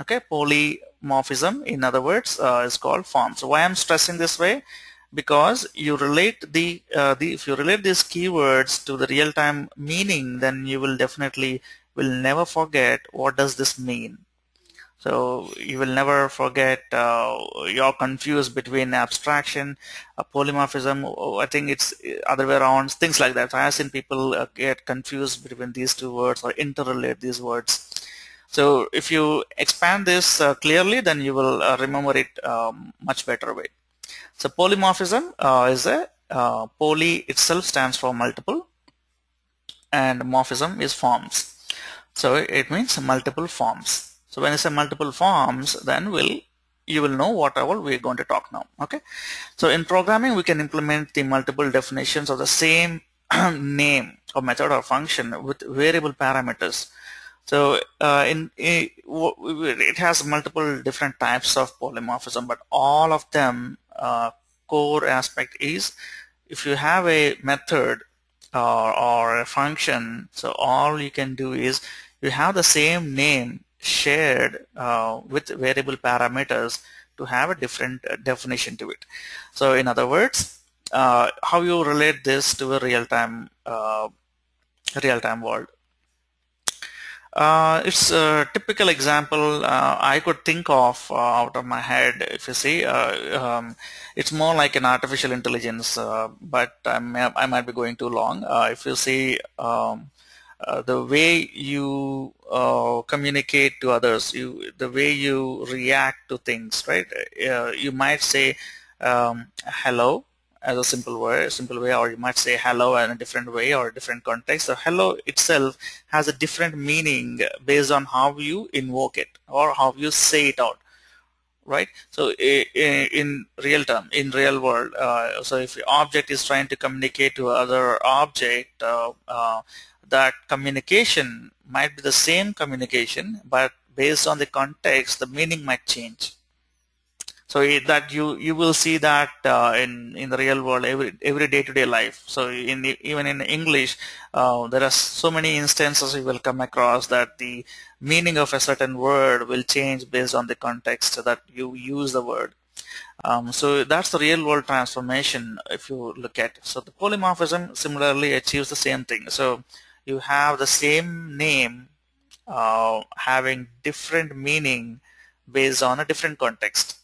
Okay, polymorphism, in other words, uh, is called form. So why I'm stressing this way? Because you relate the, uh, the if you relate these keywords to the real-time meaning, then you will definitely will never forget what does this mean. So you will never forget. Uh, you're confused between abstraction, uh, polymorphism. Oh, I think it's other way around. Things like that. So I've seen people uh, get confused between these two words or interrelate these words. So if you expand this uh, clearly, then you will uh, remember it um, much better way. So polymorphism uh, is a uh, poly itself stands for multiple, and morphism is forms. So it means multiple forms. So when I say multiple forms, then will you will know what all we are going to talk now. Okay. So in programming, we can implement the multiple definitions of the same name or method or function with variable parameters. So uh, in, in it has multiple different types of polymorphism, but all of them uh, core aspect is if you have a method or, or a function, so all you can do is you have the same name shared uh, with variable parameters to have a different definition to it. So in other words, uh, how you relate this to a real-time uh, real-time world. Uh, it's a typical example uh, I could think of uh, out of my head. If you see, uh, um, it's more like an artificial intelligence, uh, but I, may, I might be going too long. Uh, if you see um, uh, the way you uh, communicate to others, you the way you react to things, right? Uh, you might say um, hello as a simple word, simple way, or you might say hello in a different way or a different context. So hello itself has a different meaning based on how you invoke it or how you say it out, right? So in real term, in real world, uh, so if the object is trying to communicate to other object, uh, uh, that communication might be the same communication, but based on the context, the meaning might change. So that you you will see that uh, in in the real world, every every day-to-day life. So in the, even in English, uh, there are so many instances you will come across that the meaning of a certain word will change based on the context that you use the word. Um, so that's the real-world transformation if you look at it. So the polymorphism similarly achieves the same thing. So you have the same name uh, having different meaning based on a different context.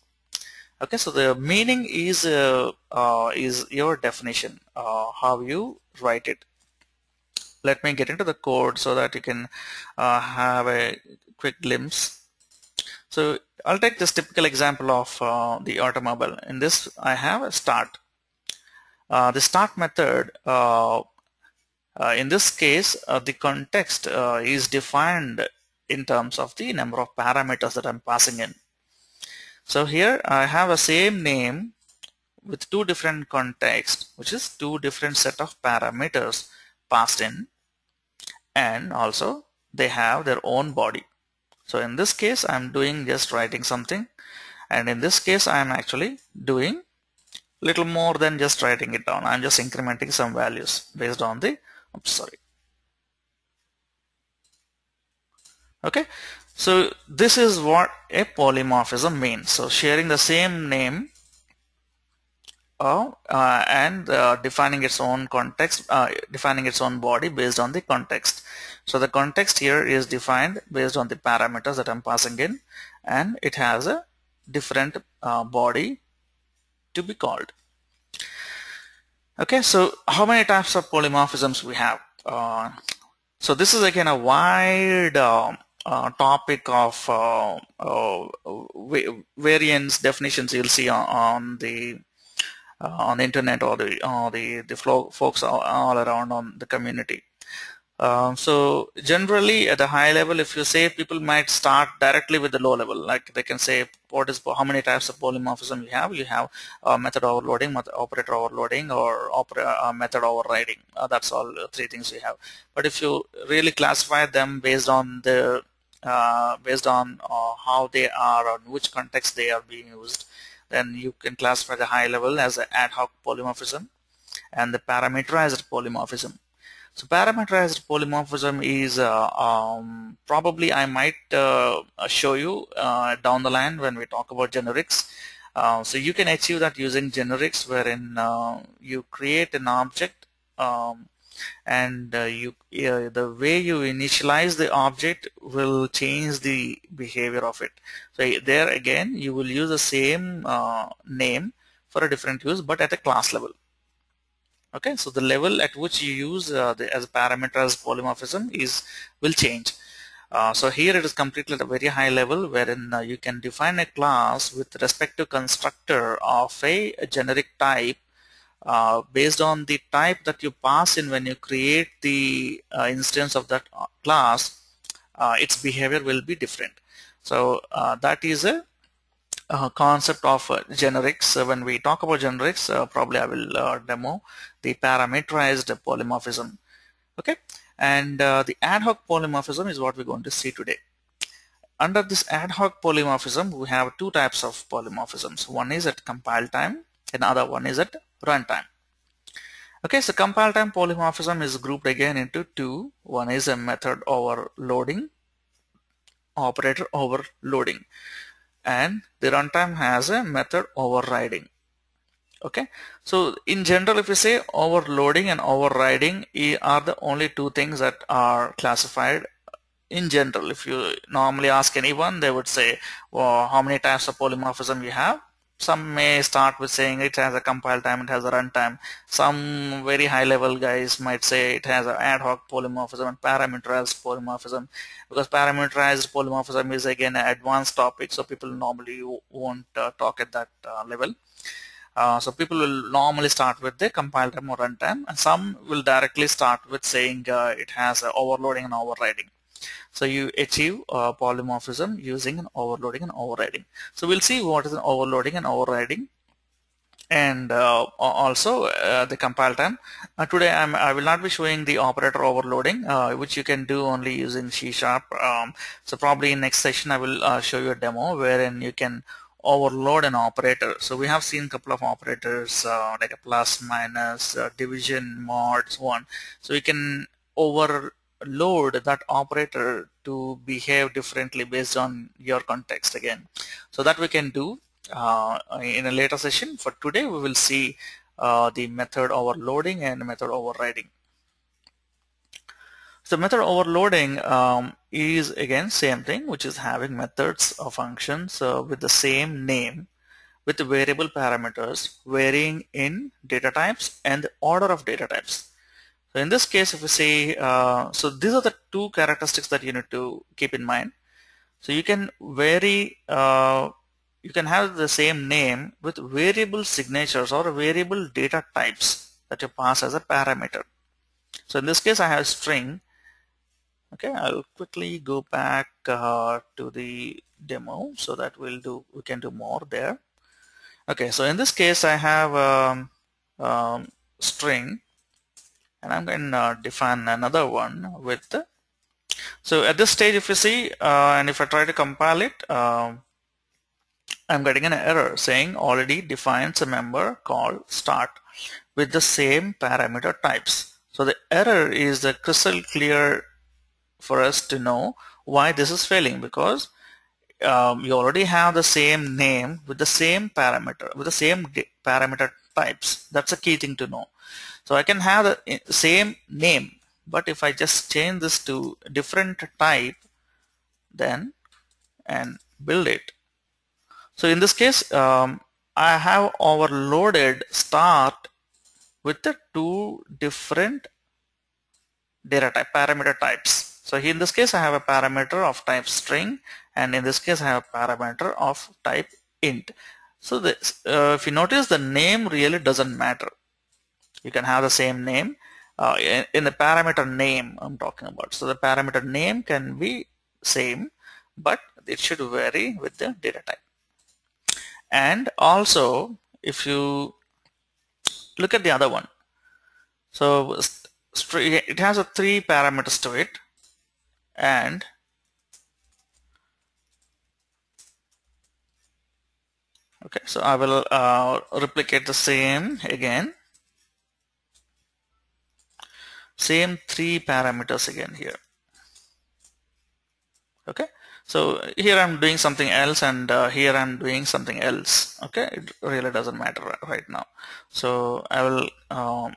Okay, so the meaning is uh, uh, is your definition, uh, how you write it. Let me get into the code so that you can uh, have a quick glimpse. So I'll take this typical example of uh, the automobile. In this, I have a start. Uh, the start method, uh, uh, in this case, uh, the context uh, is defined in terms of the number of parameters that I'm passing in. So here I have a same name with two different contexts, which is two different set of parameters passed in, and also they have their own body. So in this case I'm doing just writing something, and in this case I'm actually doing little more than just writing it down. I'm just incrementing some values based on the oops, sorry. Okay, so this is what a polymorphism means. So sharing the same name uh, uh, and uh, defining its own context, uh, defining its own body based on the context. So the context here is defined based on the parameters that I'm passing in, and it has a different uh, body to be called. Okay, so how many types of polymorphisms we have? Uh, so this is again a wide uh, Uh, topic of uh, uh, variance definitions you'll see on, on the uh, on the internet, or the or the the folks all, all around on the community. Um, so generally, at a high level, if you say, people might start directly with the low level, like they can say, what is how many types of polymorphism you have? You have uh, method overloading, method, operator overloading, or opera, uh, method overriding. Uh, that's all uh, three things you have. But if you really classify them based on the Uh, based on uh, how they are or which context they are being used, then you can classify the high level as an ad hoc polymorphism and the parameterized polymorphism. So parameterized polymorphism is uh, um, probably I might uh, show you uh, down the line when we talk about generics. Uh, so you can achieve that using generics, wherein uh, you create an object um, and uh, you uh, the way you initialize the object will change the behavior of it. So there again you will use the same uh, name for a different use, but at a class level. Okay, so the level at which you use uh, the, as parameterized polymorphism is will change. Uh, so here it is completely at a very high level, wherein uh, you can define a class with respect to constructor of a, a generic type Uh, based on the type that you pass in when you create the uh, instance of that class. Uh, its behavior will be different. So uh, that is a, a concept of uh, generics. So when we talk about generics, uh, probably I will uh, demo the parameterized polymorphism. Okay, and uh, the ad hoc polymorphism is what we're going to see today. Under this ad hoc polymorphism, we have two types of polymorphisms. One is at compile time, another one is at runtime. Okay, so compile time polymorphism is grouped again into two. One is a method overloading, operator overloading, and the runtime has a method overriding. Okay, so in general, if you say overloading and overriding are the only two things that are classified in general. If you normally ask anyone, they would say, well, how many types of polymorphism you have? Some may start with saying it has a compile time, it has a runtime. Some very high level guys might say it has an ad hoc polymorphism and parameterized polymorphism, because parameterized polymorphism is again an advanced topic, so people normally won't uh, talk at that uh, level. Uh, so people will normally start with the compile time or runtime, and some will directly start with saying uh, it has a overloading and overriding. So you achieve uh, polymorphism using an overloading and overriding. So we'll see what is an overloading and overriding, and uh, also uh, the compile time. Uh, today I'm, I will not be showing the operator overloading, uh, which you can do only using C sharp. Um, so probably in next session I will uh, show you a demo wherein you can overload an operator. So we have seen a couple of operators uh, like a plus, minus, uh, division, mod, so on. So we can overload that operator to behave differently based on your context again. So that we can do uh, in a later session. For today we will see uh, the method overloading and method overriding. So method overloading um, is again same thing, which is having methods or functions uh, with the same name with variable parameters varying in data types and the order of data types. So in this case, if we say, uh, so these are the two characteristics that you need to keep in mind. So you can vary, uh, you can have the same name with variable signatures or variable data types that you pass as a parameter. So in this case, I have a string. Okay, I'll quickly go back uh, to the demo so that we'll do we can do more there. Okay, so in this case I have um, um, string, and I'm going to define another one with the, so at this stage if you see uh, and if I try to compile it, uh, I'm getting an error saying already defines a member called start with the same parameter types. So the error is the crystal clear for us to know why this is failing, because um, you already have the same name with the same parameter, with the same parameter types. That's a key thing to know. So I can have the same name, but if I just change this to different type then and build it. So in this case, um, I have overloaded start with the two different data type parameter types. So in this case I have a parameter of type string, and in this case I have a parameter of type int. So this, uh, if you notice, the name really doesn't matter. You can have the same name uh, in, in the parameter name I'm talking about. So the parameter name can be same, but it should vary with the data type. And also if you look at the other one, so it has a three parameters to it, and okay, so I will uh, replicate the same again, same three parameters again here. Okay, so here I'm doing something else, and uh, here I'm doing something else. Okay, it really doesn't matter right now. So I will um,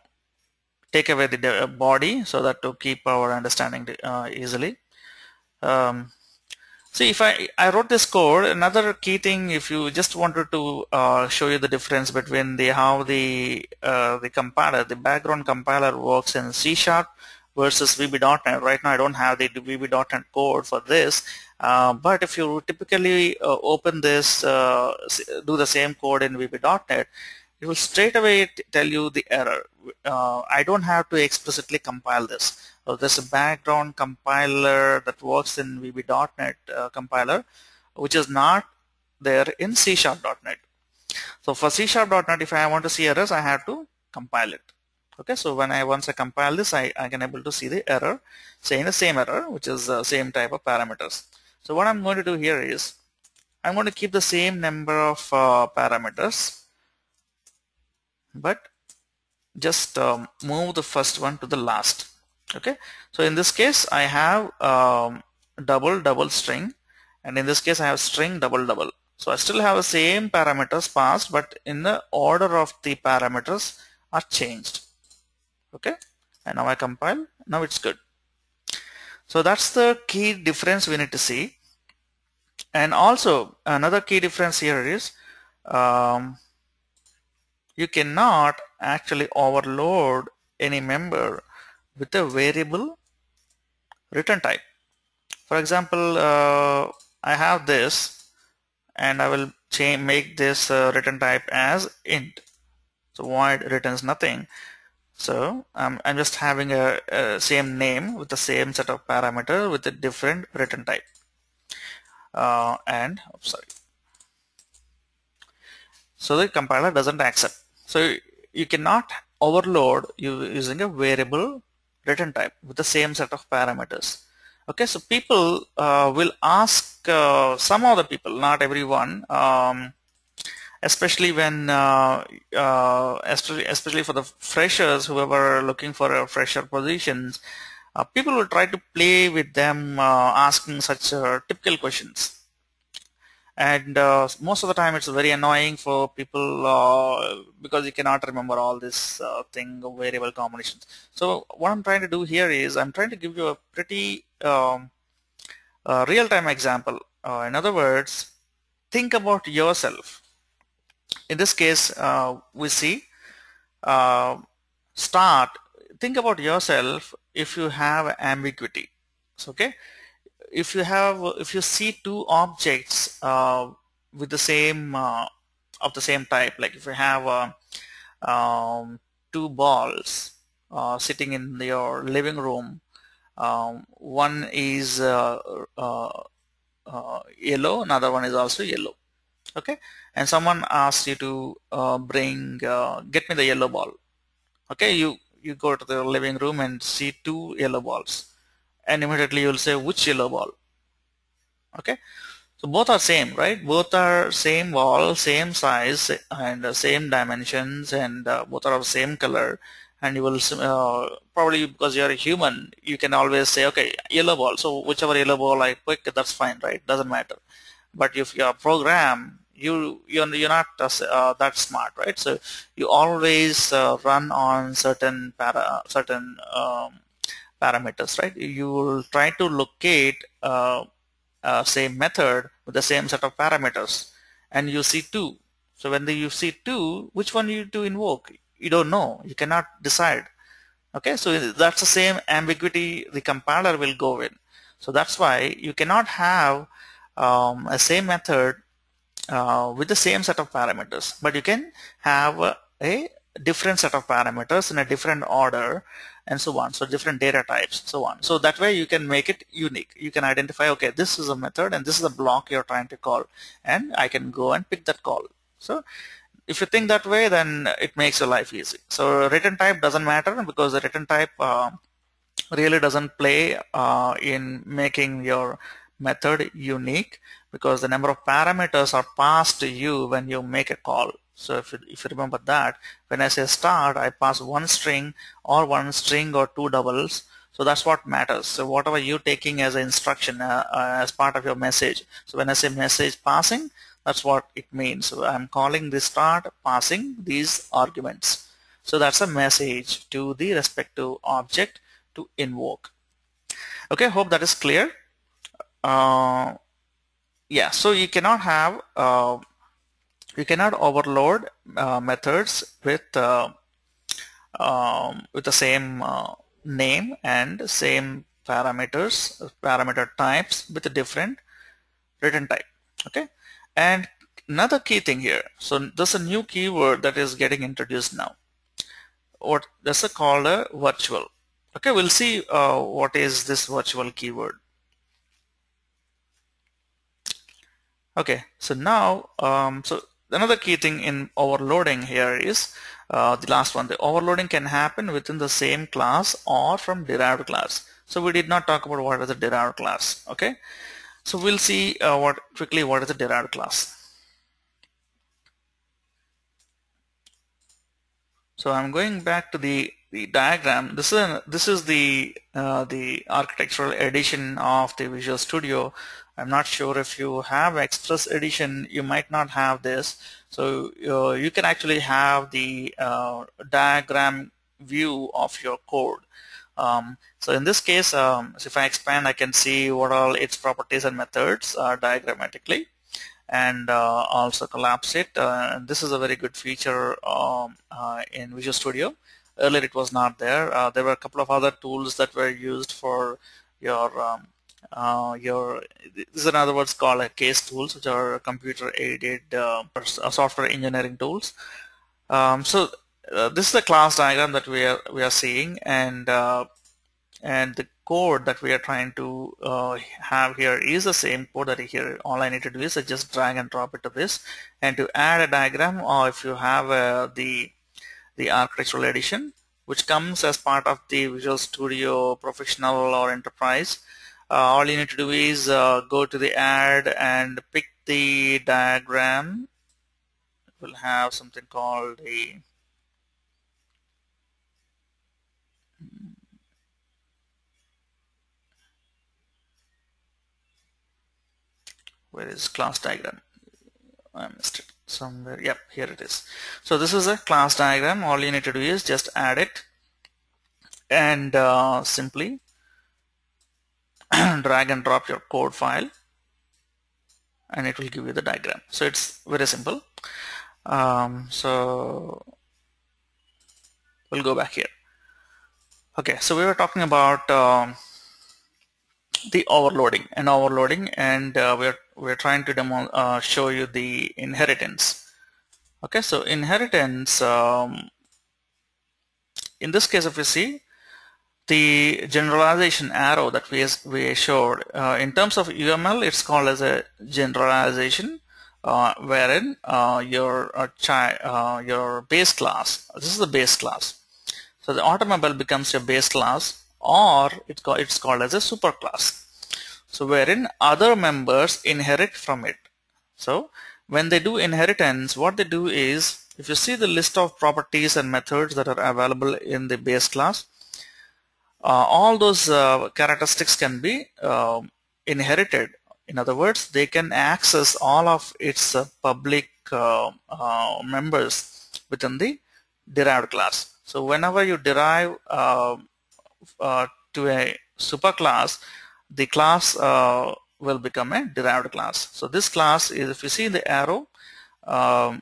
take away the body so that to keep our understanding uh, easily. Um, see, if I, I wrote this code, another key thing, if you just wanted to uh, show you the difference between the how the uh, the compiler, the background compiler works in C sharp versus V B dot net. Right now I don't have the V B dot net code for this, uh, but if you typically uh, open this, uh, do the same code in V B dot net, it will straight away tell you the error. Uh, I don't have to explicitly compile this. So there's a background compiler that works in V B dot net uh, compiler, which is not there in C sharp dot net. So for C sharp dot net, if I want to see errors, I have to compile it. Okay, so when I once I compile this, I, I can able to see the error, saying the same error, which is the same type of parameters. So what I'm going to do here is, I'm going to keep the same number of uh, parameters, but just um, move the first one to the last. Okay, so in this case I have um, double double string, and in this case I have string double double. So I still have the same parameters passed, but in the order of the parameters are changed. Okay, and now I compile, now it's good. So that's the key difference we need to see. And also another key difference here is um, you cannot actually overload any member with a variable return type. For example, uh, I have this, and I will change, make this uh, return type as int. So void returns nothing. So um, I'm just having a, a same name with the same set of parameters with a different return type. Uh, and oh, sorry. So the compiler doesn't accept. So you cannot overload you using a variable return type with the same set of parameters. Okay, so people uh, will ask, uh, some of the people, not everyone, um, especially when, uh, uh, especially, especially for the freshers, whoever are looking for a fresher positions, uh, people will try to play with them uh, asking such uh, typical questions. And uh, most of the time it's very annoying for people uh, because you cannot remember all this uh, thing, variable combinations. So what I'm trying to do here is I'm trying to give you a pretty um, uh, real-time example. Uh, in other words, think about yourself. In this case, uh, we see uh, start. Think about yourself if you have ambiguity. It's okay. If you have, if you see two objects uh, with the same uh, of the same type, like if you have uh, um, two balls uh, sitting in your living room, um, one is uh, uh, uh, yellow, another one is also yellow. Okay, and someone asks you to uh, bring, uh, get me the yellow ball. Okay, you you go to the living room and see two yellow balls. And immediately you will say, which yellow ball? Okay, so both are same, right? Both are same ball, same size, and uh, same dimensions, and uh, both are of same color. And you will uh, probably, because you are a human, you can always say, okay, yellow ball. So whichever yellow ball I pick, that's fine, right? Doesn't matter. But if you are program, you you're you're not uh, that smart, right? So you always uh, run on certain para certain. Um, parameters, right? You will try to locate uh, uh, same method with the same set of parameters, and you see two. So when you see two, which one you to invoke? You don't know. You cannot decide. Okay, so that's the same ambiguity the compiler will go with. So that's why you cannot have um, a same method uh, with the same set of parameters, but you can have a, a different set of parameters in a different order, and so on. So different data types, so on. So that way you can make it unique. You can identify, okay, this is a method and this is a block you're trying to call, and I can go and pick that call. So if you think that way, then it makes your life easy. So return type doesn't matter, because the return type uh, really doesn't play uh, in making your method unique, because the number of parameters are passed to you when you make a call. So if you, if you remember that, when I say start, I pass one string or one string or two doubles. So that's what matters. So whatever you're taking as an instruction, uh, uh, as part of your message. So when I say message passing, that's what it means. So I'm calling this start passing these arguments. So that's a message to the respective object to invoke. Okay, hope that is clear. Uh, yeah, so you cannot have... Uh, You cannot overload uh, methods with uh, um, with the same uh, name and same parameters, parameter types, with a different return type. Okay, and another key thing here. So there's a new keyword that is getting introduced now. What that's called a virtual. Okay, we'll see uh, what is this virtual keyword. Okay, so now um, so. Another key thing in overloading here is uh, the last one. The overloading can happen within the same class or from derived class. So we did not talk about what is a derived class. Okay, so we'll see uh, what quickly what is a derived class. So I'm going back to the, the diagram. This is a, this is the uh, the architectural edition of the Visual Studio. I'm not sure if you have Express Edition, you might not have this. So uh, you can actually have the uh, diagram view of your code. Um, so in this case, um, so if I expand, I can see what all its properties and methods are diagrammatically, and uh, also collapse it. Uh, this is a very good feature um, uh, in Visual Studio. Earlier it was not there. Uh, there were a couple of other tools that were used for your um, Uh, your this is in other words called a case tools, which are computer aided uh, software engineering tools. Um, so uh, this is the class diagram that we are we are seeing, and uh, and the code that we are trying to uh, have here is the same code that here. All I need to do is I just drag and drop it to this, and to add a diagram, or if you have uh, the the architectural edition, which comes as part of the Visual Studio Professional or Enterprise. uh, all you need to do is uh, go to the add and pick the diagram. It will have something called a where is class diagram? I missed it somewhere. Yep, here it is. So this is a class diagram. All you need to do is just add it and uh, simply drag and drop your code file, and it will give you the diagram. So it's very simple. Um, so we'll go back here. Okay, so we were talking about um, the overloading and overloading, and uh, we're we're trying to demo uh, show you the inheritance. Okay, so inheritance. Um, in this case, if you see the generalization arrow that we we showed, uh, in terms of U M L, it's called as a generalization, uh, wherein uh, your uh, chi uh, your base class. This is the base class. So the automobile becomes your base class, or it's called it's called as a superclass. So wherein other members inherit from it. So when they do inheritance, what they do is, if you see the list of properties and methods that are available in the base class, uh, all those uh, characteristics can be uh, inherited. In other words, they can access all of its uh, public uh, uh, members within the derived class. So whenever you derive uh, Uh, to a superclass, the class uh, will become a derived class. So this class is, if you see the arrow, um,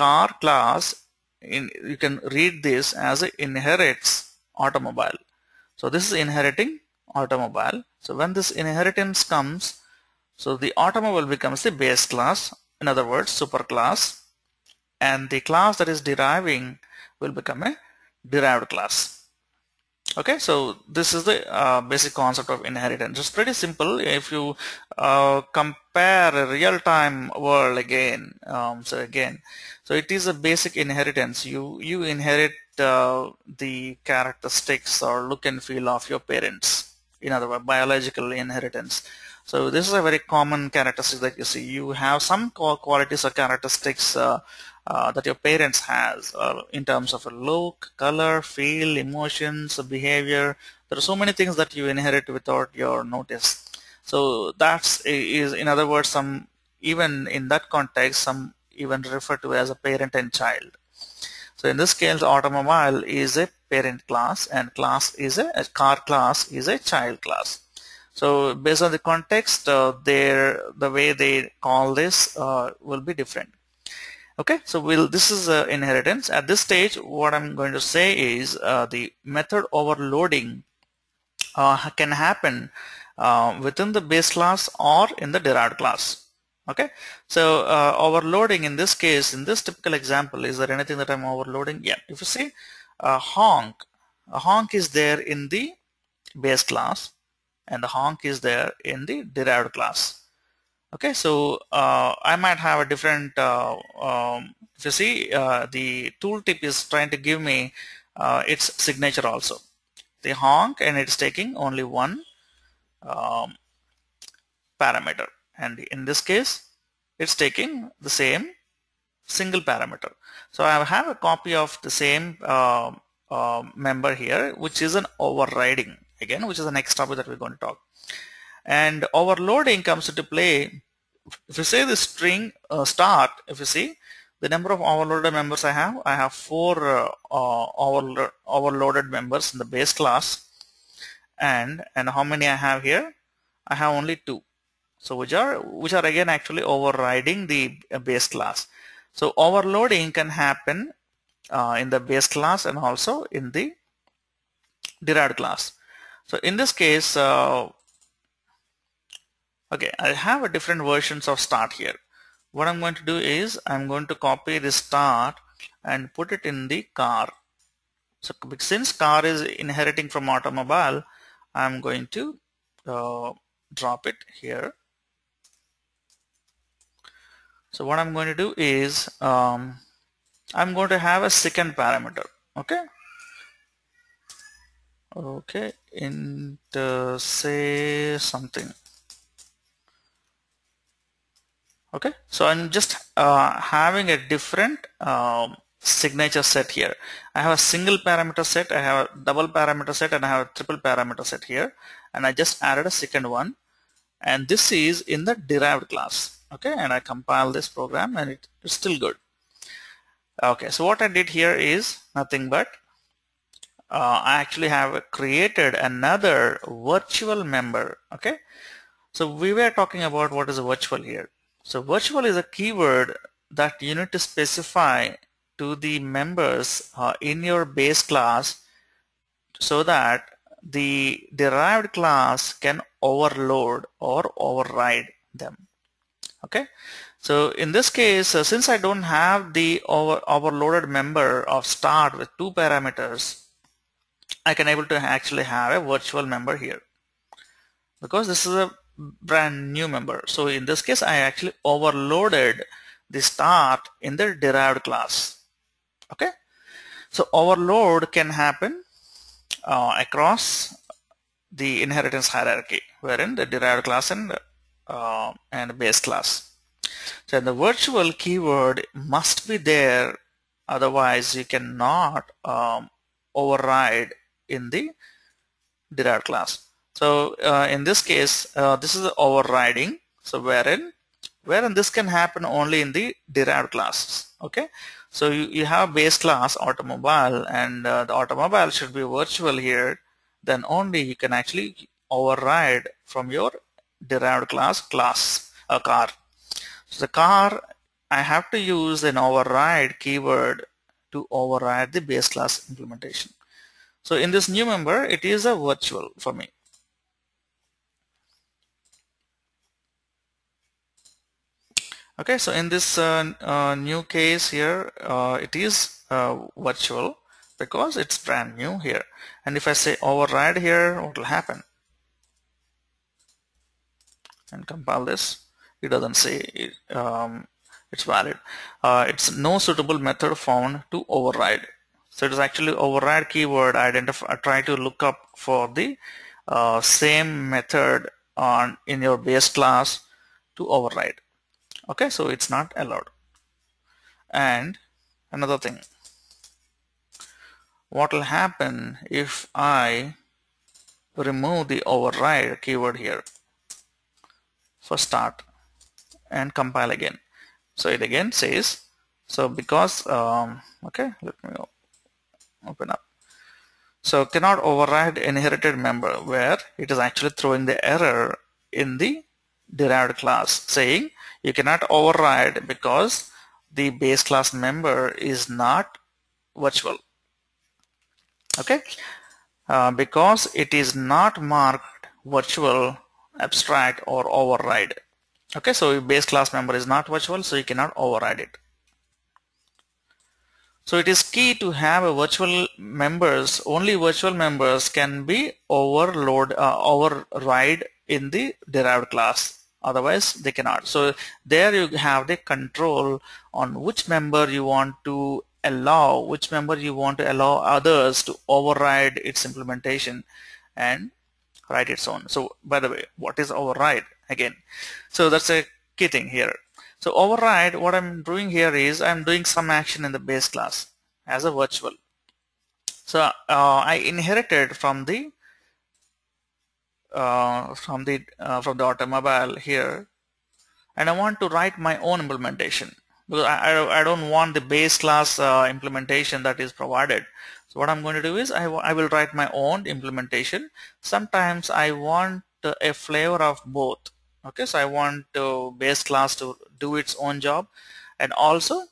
car class, in, you can read this as a inherits automobile. So this is inheriting automobile. So when this inheritance comes, so the automobile becomes the base class, in other words superclass, and the class that is deriving will become a derived class. Okay, so this is the uh, basic concept of inheritance. It's pretty simple. If you uh, compare a real-time world again, um, so again, so it is a basic inheritance. You you inherit uh, the characteristics or look and feel of your parents. In other words, biological inheritance. So this is a very common characteristic that you see. You have some core qualities or characteristics Uh, Uh, that your parents has uh, in terms of a look, color, feel, emotions, behavior. There are so many things that you inherit without your notice. So that's is, in other words, some, even in that context, some even refer to as a parent and child. So in this case, automobile is a parent class, and class is a, a car class is a child class. So based on the context, uh, their the way they call this uh, will be different. Okay, so we'll, this is uh, inheritance. At this stage, what I'm going to say is uh, the method overloading uh, can happen uh, within the base class or in the derived class. Okay, so uh, overloading in this case, in this typical example, is there anything that I'm overloading? Yeah, if you see uh, honk, a honk is there in the base class and the honk is there in the derived class. Okay, so uh, I might have a different, uh, um, if you see, uh, the tooltip is trying to give me uh, its signature also. The honk, and it's taking only one um, parameter. And in this case, it's taking the same single parameter. So I have a copy of the same uh, uh, member here, which is an overriding, again, which is the next topic that we're going to talk. And overloading comes into play. If you say the string uh, start, if you see the number of overloaded members I have, I have four uh, uh, overlo overloaded members in the base class, and and how many I have here? I have only two, so which are which are again actually overriding the base class. So overloading can happen uh, in the base class and also in the derived class. So in this case. Uh, Okay, I have a different versions of start here. What I'm going to do is I'm going to copy this start and put it in the car. So since car is inheriting from automobile, I'm going to uh, drop it here. So what I'm going to do is um, I'm going to have a second parameter. Okay, Okay, in the say something. Okay, so I'm just uh, having a different um, signature set here. I have a single parameter set, I have a double parameter set, and I have a triple parameter set here, and I just added a second one, and this is in the derived class. Okay, and I compile this program and it, it's still good. Okay, so what I did here is nothing but uh, I actually have created another virtual member. Okay, so we were talking about what is a virtual here. So virtual is a keyword that you need to specify to the members uh, in your base class so that the derived class can overload or override them. Okay, so in this case, uh, since I don't have the over overloaded member of start with two parameters, I can able to actually have a virtual member here because this is a brand new member. So in this case, I actually overloaded the start in the derived class. Okay, so overload can happen uh, across the inheritance hierarchy, wherein the derived class and Uh, and base class. So the virtual keyword must be there, otherwise you cannot um, override in the derived class. So uh, in this case, uh, this is overriding, so wherein wherein this can happen only in the derived classes. Okay, so you, you have base class automobile, and uh, the automobile should be virtual here, then only you can actually override from your derived class class a car. So the car, I have to use an override keyword to override the base class implementation. So in this new member, it is a virtual for me. Okay, so in this uh, uh, new case here, uh, it is uh, virtual because it's brand new here, and if I say override here, what will happen? And compile this, it doesn't say it, um, it's valid. Uh, it's no suitable method found to override. So it is actually override keyword identify, try to look up for the uh, same method on in your base class to override. Okay, so it's not allowed. And another thing, what will happen if I remove the override keyword here for start and compile again? So it again says, so because um, okay, let me open up. So cannot override inherited member, where it is actually throwing the error in the derived class saying you cannot override because the base class member is not virtual. Okay, uh, because it is not marked virtual, abstract, or override. Okay, so if base class member is not virtual, so you cannot override it. So it is key to have a virtual members, only virtual members can be overload uh, override in the derived class, otherwise they cannot. So there you have the control on which member you want to allow, which member you want to allow others to override its implementation and write its own. So by the way, what is override again? So that's a key thing here. So override, what I'm doing here is I'm doing some action in the base class as a virtual. So uh, I inherited from the uh, from the uh, from the automobile here, and I want to write my own implementation because I, I, I don't want the base class uh, implementation that is provided. So what I'm going to do is I, I will write my own implementation. Sometimes I want a flavor of both. Okay, so I want the base class to do its own job and also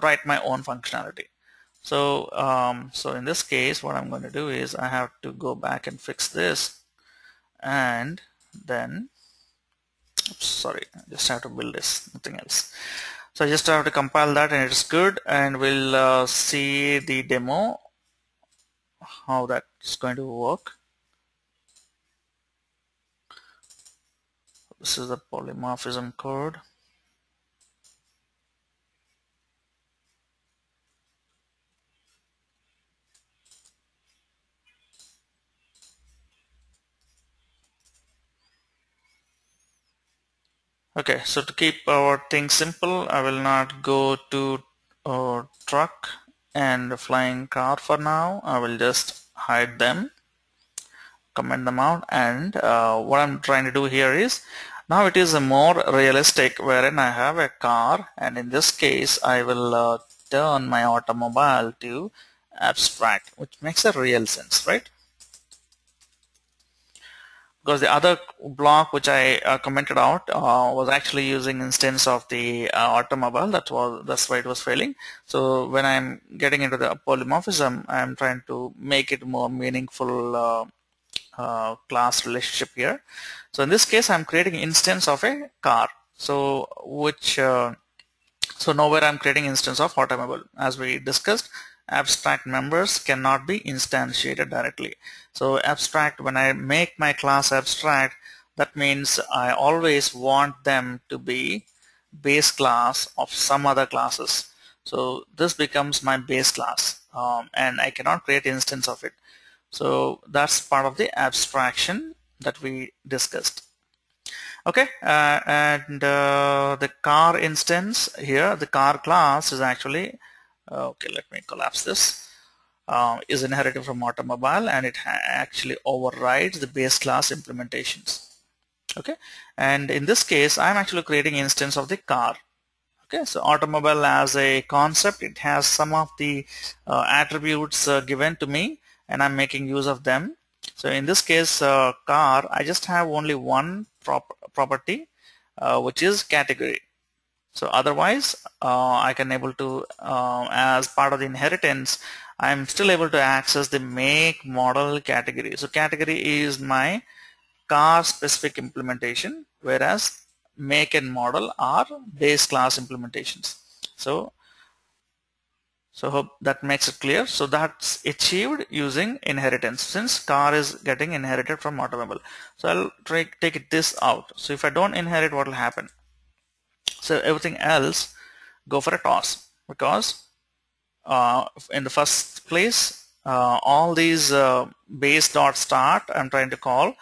write my own functionality. So, um, so in this case, what I'm going to do is I have to go back and fix this, and then, oops, sorry, I just have to build this, nothing else. So I just have to compile that, and it's good, and we'll uh, see the demo how that's going to work. This is the polymorphism code. Okay, so to keep our thing simple, I will not go to uh, truck and flying car for now. I will just hide them, comment them out, and uh, what I'm trying to do here is, now it is a more realistic wherein I have a car, and in this case I will uh, turn my automobile to abstract, which makes a real sense, right? Because the other block which I uh, commented out uh, was actually using instance of the uh, automobile. That was that's why it was failing. So when I'm getting into the polymorphism, I'm trying to make it more meaningful uh, uh, class relationship here. So in this case, I'm creating instance of a car. So which uh, so nowhere I'm creating instance of automobile, as we discussed. Abstract members cannot be instantiated directly. So abstract, when I make my class abstract, that means I always want them to be base class of some other classes. So this becomes my base class, um, and I cannot create instance of it. So that's part of the abstraction that we discussed. Okay, uh, and uh, the car instance here, the car class is actually, okay, let me collapse this, uh, is inherited from automobile, and it actually overrides the base class implementations. Okay, and in this case I'm actually creating instance of the car. Okay, so automobile as a concept, it has some of the uh, attributes uh, given to me, and I'm making use of them. So in this case uh, car, I just have only one prop property uh, which is category. So otherwise, uh, I can able to, uh, as part of the inheritance, I am still able to access the make model category. So category is my car specific implementation, whereas make and model are base class implementations. So, so hope that makes it clear. So that's achieved using inheritance, since car is getting inherited from automobile. So I'll try take this out. So if I don't inherit, what will happen? So everything else go for a toss, because uh, in the first place uh, all these uh, base dot start I'm trying to call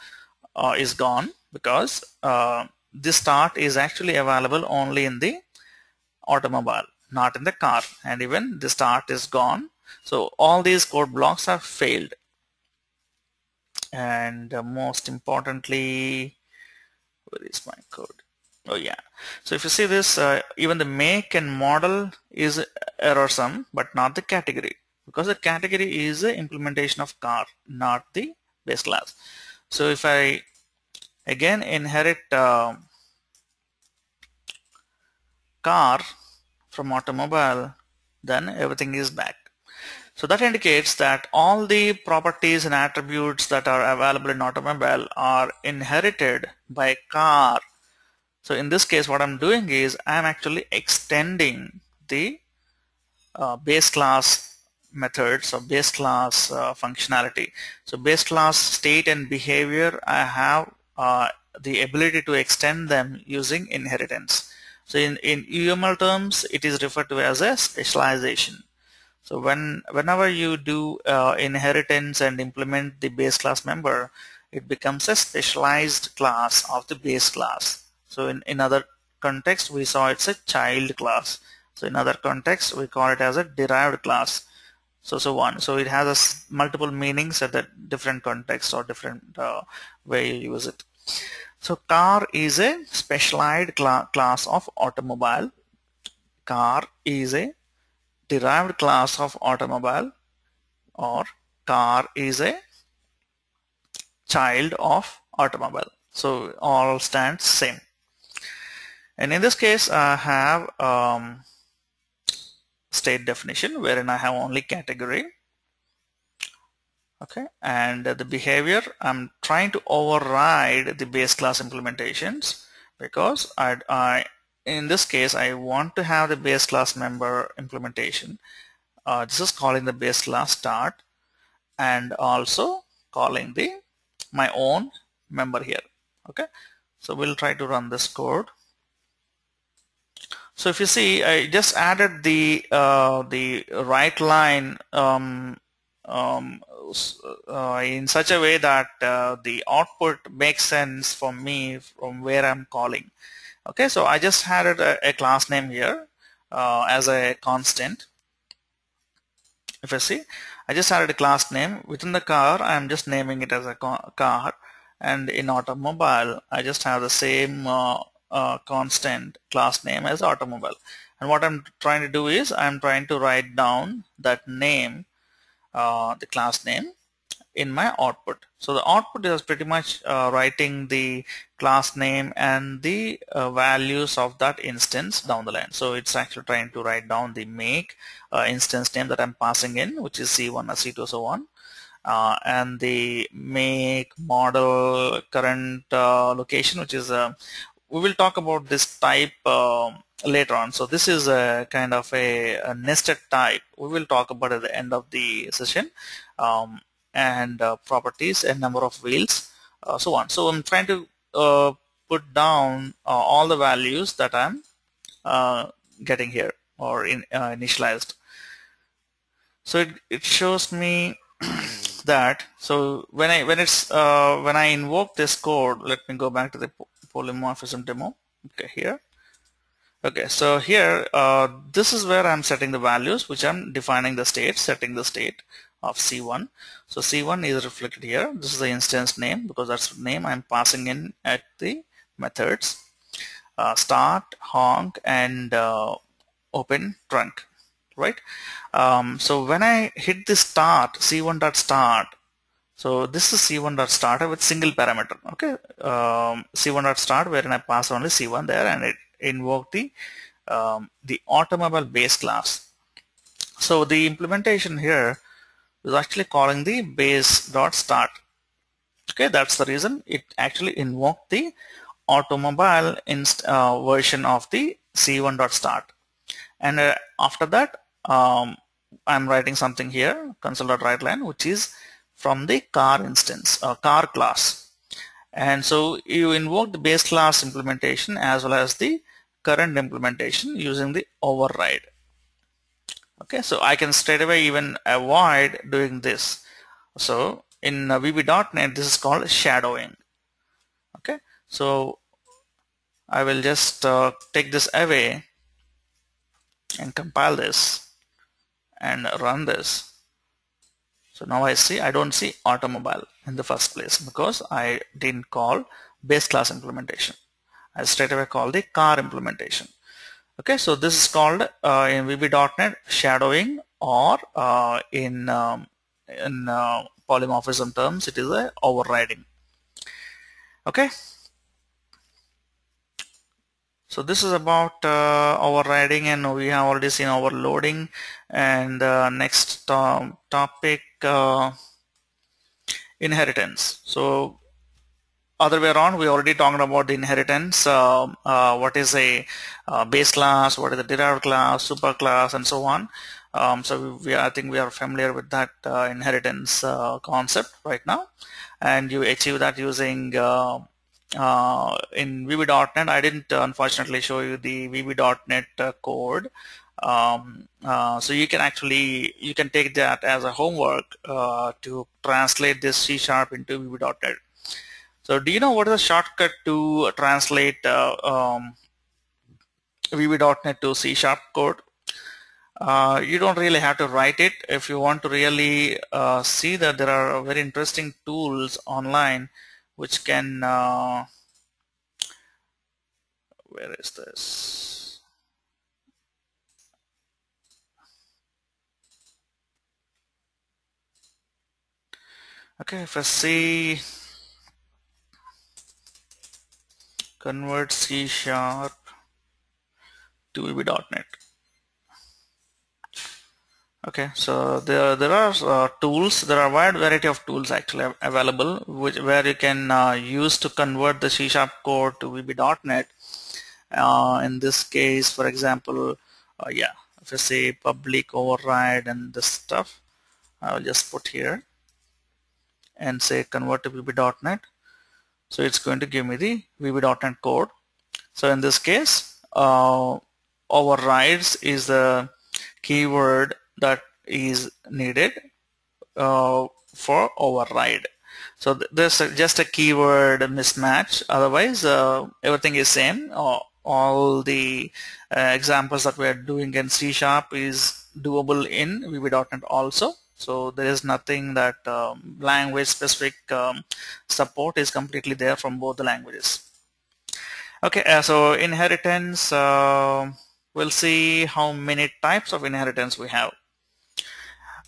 uh, is gone, because uh, this start is actually available only in the automobile, not in the car, and even the start is gone. So all these code blocks have failed, and uh, most importantly, where is my code? Oh yeah, so if you see this, uh, even the make and model is error sum, but not the category, because the category is the implementation of car, not the base class. So if I again inherit uh, car from automobile, then everything is back. So that indicates that all the properties and attributes that are available in automobile are inherited by car. So in this case, what I'm doing is I'm actually extending the uh, base class methods or base class uh, functionality. So base class state and behavior, I have uh, the ability to extend them using inheritance. So in, in U M L terms, it is referred to as a specialization. So when whenever you do uh, inheritance and implement the base class member, it becomes a specialized class of the base class. So in, in other context, we saw it's a child class. So in other context, we call it as a derived class, so so on. So it has a multiple meanings at the different contexts or different uh, way you use it. So car is a specialized cl class of automobile. Car is a derived class of automobile, or car is a child of automobile. So all stands same. And in this case, I have um, state definition, wherein I have only category. Okay, and the behavior, I'm trying to override the base class implementations, because I, I in this case I want to have the base class member implementation. Uh, this is calling the base class start, and also calling the my own member here. Okay, so we'll try to run this code. So if you see, I just added the uh, the right line um, um, uh, in such a way that uh, the output makes sense for me from where I'm calling. Okay, so I just had a, a class name here uh, as a constant. If I see, I just added a class name. Within the car, I am just naming it as a car, and in automobile, I just have the same uh, uh, constant class name as automobile. And what I'm trying to do is I'm trying to write down that name, uh, the class name, in my output. So the output is pretty much uh, writing the class name and the uh, values of that instance down the line. So it's actually trying to write down the make uh, instance name that I'm passing in, which is C one or C two or so on, uh, and the make, model, current uh, location, which is uh, we will talk about this type uh, later on. So this is a kind of a, a nested type. We will talk about at the end of the session. Um, and uh, properties and number of wheels, uh, so on. So I'm trying to uh, put down uh, all the values that I'm uh, getting here or in, uh, initialized. So it, it shows me that. So when I when it's uh, when I invoke this code, let me go back to the polymorphism demo. Okay, here. Okay, so here uh, this is where I'm setting the values, which I'm defining the state, setting the state of C one. So C one is reflected here. This is the instance name because that's the name I'm passing in at the methods uh, start, honk, and uh, open trunk, right? Um, so when I hit the start, C one dot start, so this is C one dot start with single parameter, okay? Um, C one dot start wherein I pass only C one there, and it invoked the um, the automobile base class. So the implementation here is actually calling the base dot start. Okay, that's the reason it actually invoked the automobile inst uh, version of the C one dot start. And uh, after that, um, I'm writing something here, console dot write line, which is from the car instance, uh, car class. And so you invoke the base class implementation as well as the current implementation using the override. Okay, so I can straight away even avoid doing this. So in V B dot net, this is called shadowing. Okay, so I will just uh, take this away and compile this and run this. So now I see I don't see automobile in the first place because I didn't call base class implementation. I straight away call the car implementation. Okay, so this is called uh, in V B dot net shadowing, or uh, in um, in uh, polymorphism terms, it is a overriding. Okay, so this is about uh, overriding, and we have already seen overloading. And uh, next um, topic, uh, inheritance. So other way around, we already talked about the inheritance, uh, uh, what is a uh, base class, what is a derived class, superclass, and so on. Um, so we are, I think we are familiar with that uh, inheritance uh, concept right now, and you achieve that using uh, uh, in V B dot net. I didn't unfortunately show you the V B dot net uh, code. Um, uh, so you can actually you can take that as a homework uh, to translate this C sharp into V B dot net. So do you know what is a shortcut to translate uh, um, V B dot net to C sharp code? Uh, you don't really have to write it. If you want to really uh, see that, there are very interesting tools online which can, uh, where is this? Okay, if I see convert C sharp to V B dot net. Okay, so there there are uh, tools. There are wide variety of tools actually available, which where you can uh, use to convert the C sharp code to V B dot net. Uh, in this case, for example, uh, yeah, if I say public override and this stuff, I'll just put here and say convert to V B dot net. So it's going to give me the V B dot net code. So in this case, uh, overrides is the keyword that is needed uh, for override. So th there's a, just a keyword mismatch. Otherwise, uh, everything is same. Uh, all the uh, examples that we are doing in C sharp is doable in V B dot net also. So there is nothing that um, language specific um, support is completely there from both the languages. Okay, uh, so inheritance, uh, we'll see how many types of inheritance we have.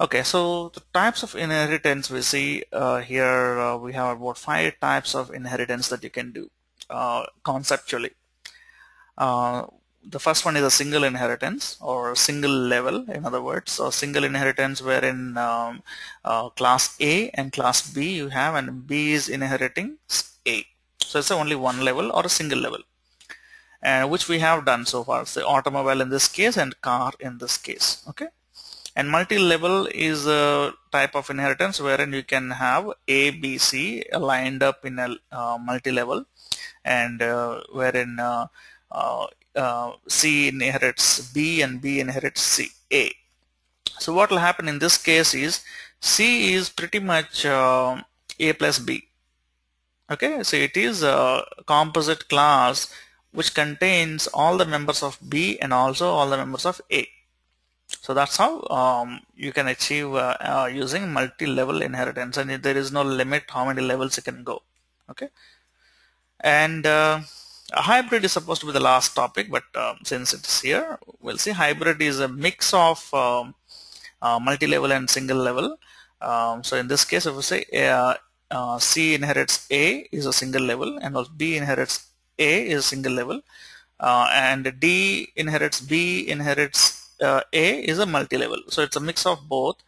Okay, so the types of inheritance we see uh, here, uh, we have about five types of inheritance that you can do uh, conceptually. Uh, the first one is a single inheritance or single level, in other words. So single inheritance wherein um, uh, class A and class B you have, and B is inheriting A. So it's only one level or a single level, uh, which we have done so far. So automobile in this case and car in this case, okay. And multi-level is a type of inheritance wherein you can have A, B, C lined up in a uh, multi-level, and uh, wherein uh, uh, uh, C inherits B and B inherits C, A. So what will happen in this case is C is pretty much uh, A plus B. Okay, so it is a composite class which contains all the members of B and also all the members of A. So that's how um, you can achieve uh, uh, using multi-level inheritance, and there is no limit how many levels it can go. Okay, and uh, a hybrid is supposed to be the last topic, but uh, since it's here, we'll see. Hybrid is a mix of um, uh, multi-level and single level. Um, so in this case, if we say uh, uh, C inherits A is a single level, and also B inherits A is a single level, uh, and D inherits B inherits Uh, A is a multi-level. So it's a mix of both,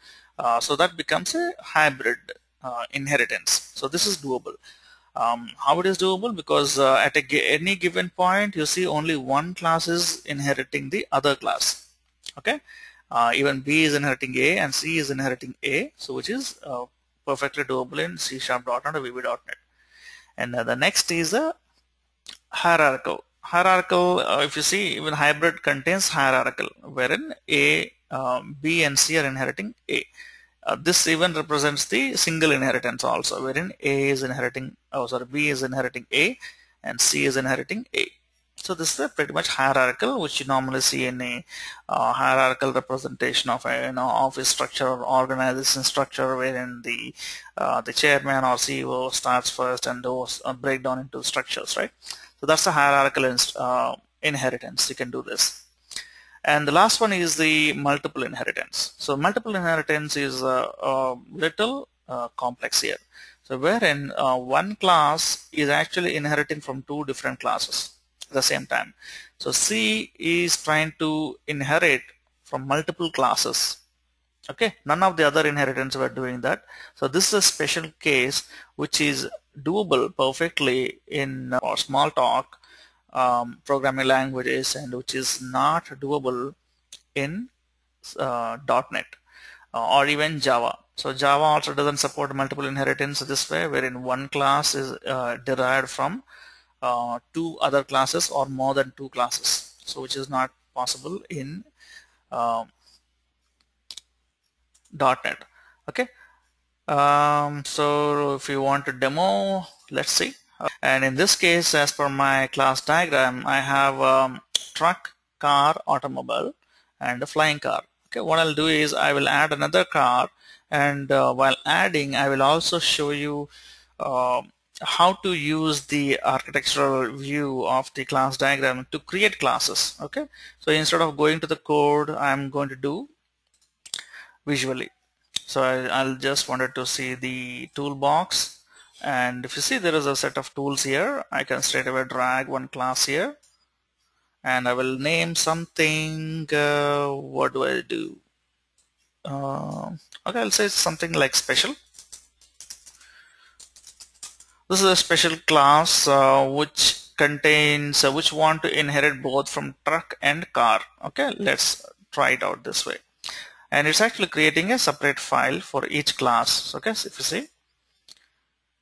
uh, so that becomes a hybrid uh, inheritance. So this is doable. Um, how it is doable? Because uh, at a, any given point you see only one class is inheriting the other class, okay. Uh, even B is inheriting A and C is inheriting A, so which is uh, perfectly doable in C sharp dot net or V B dot net. And uh, the next is a hierarchical. Hierarchical, uh, if you see, even hybrid contains hierarchical, wherein A, um, B and C are inheriting A. Uh, this even represents the single inheritance also, wherein A is inheriting, oh sorry, B is inheriting A and C is inheriting A. So this is a pretty much hierarchical, which you normally see in a uh, hierarchical representation of a, you know, office structure or organization structure, wherein the uh, the chairman or C E O starts first and those break down into structures, right? So that's a hierarchical uh, inheritance. You can do this. And the last one is the multiple inheritance. So multiple inheritance is a, a little uh, complex here. So wherein uh, one class is actually inheriting from two different classes at the same time. So C is trying to inherit from multiple classes. Okay, none of the other inheritance were doing that. So this is a special case which is doable perfectly in uh, small talk um, programming languages, and which is not doable in uh, .NET uh, or even Java. So Java also doesn't support multiple inheritance this way, wherein one class is uh, derived from uh, two other classes or more than two classes. So which is not possible in uh, .NET. Okay. Um, so if you want to demo, let's see. Uh, and in this case, as per my class diagram, I have um, truck, car, automobile, and a flying car. Okay, what I'll do is I will add another car, and uh, while adding, I will also show you uh, how to use the architectural view of the class diagram to create classes. Okay, so instead of going to the code, I'm going to do visually. So I, I'll just wanted to see the toolbox, and if you see, there is a set of tools here. I can straight away drag one class here, and I will name something, uh, what do I do? Uh, okay, I'll say something like special. This is a special class uh, which contains, uh, which want to inherit both from truck and car. Okay, let's try it out this way. And it's actually creating a separate file for each class. Okay, so if you see,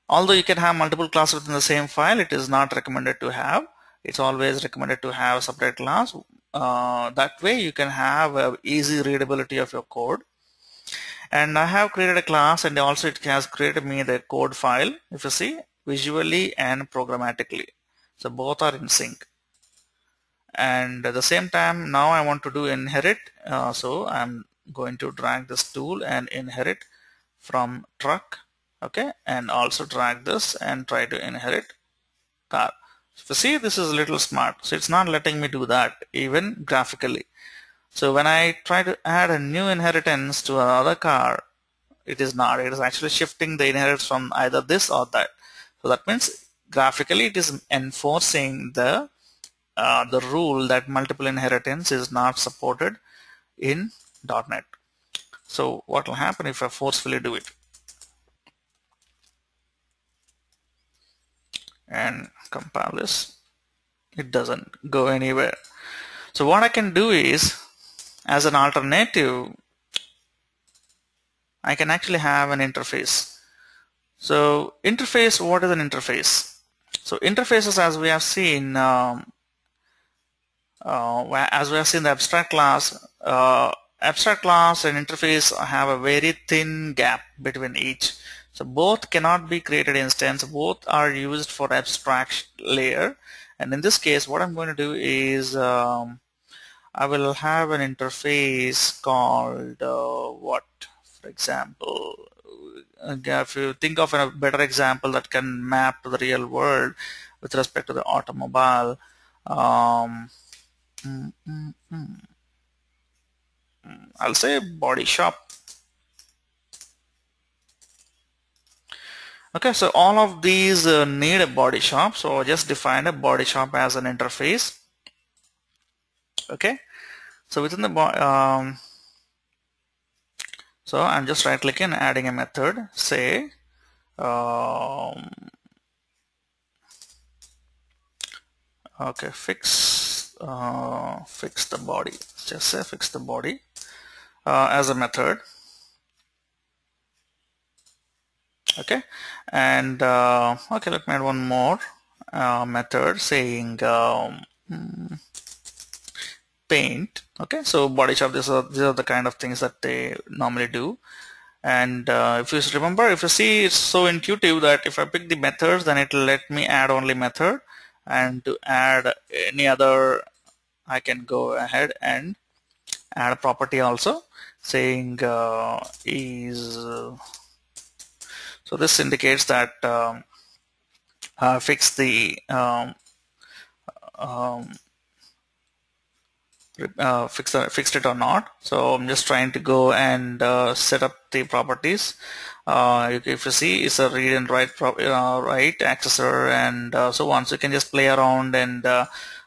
although you can have multiple classes within the same file, it is not recommended to have. It's always recommended to have a separate class. Uh, that way you can have uh, easy readability of your code. And I have created a class, and also it has created me the code file, if you see, visually and programmatically. So both are in sync. And at the same time, now I want to do inherit, uh, so I'm going to drag this tool and inherit from truck, okay, and also drag this and try to inherit car. So see, this is a little smart, so it's not letting me do that even graphically. So when I try to add a new inheritance to another car, it is not, it is actually shifting the inheritance from either this or that. So that means graphically it is enforcing the uh, the rule that multiple inheritance is not supported in dot net. So what will happen if I forcefully do it? And compile this, it doesn't go anywhere. So what I can do is, as an alternative, I can actually have an interface. So interface, what is an interface? So interfaces, as we have seen, um, uh, as we have seen the abstract class, uh, abstract class and interface have a very thin gap between each. So both cannot be created instance, both are used for abstract layer. And in this case, what I'm going to do is, um, I will have an interface called uh, what? For example, if you think of a better example that can map to the real world with respect to the automobile, um, mm, mm, mm. I'll say body shop. Okay, so all of these uh, need a body shop, so just define a body shop as an interface. Okay, so within the um, so I'm just right clicking, adding a method, say um, okay, fix uh, fix the body, just say fix the body uh, as a method. Okay, and uh, okay, let me add one more uh, method saying um, paint. Okay, so body shop, these are, these are the kind of things that they normally do. And uh, if you remember, if you see, it's so intuitive that if I pick the methods, then it will let me add only method, and to add any other I can go ahead and add a property also saying uh, is uh, so this indicates that um, uh, fix the um, um, uh, fix uh, fixed it or not. So I'm just trying to go and uh, set up the properties. Uh, if you see, it's a read and write pro uh, write accessor, and uh, so on. So you can just play around and uh,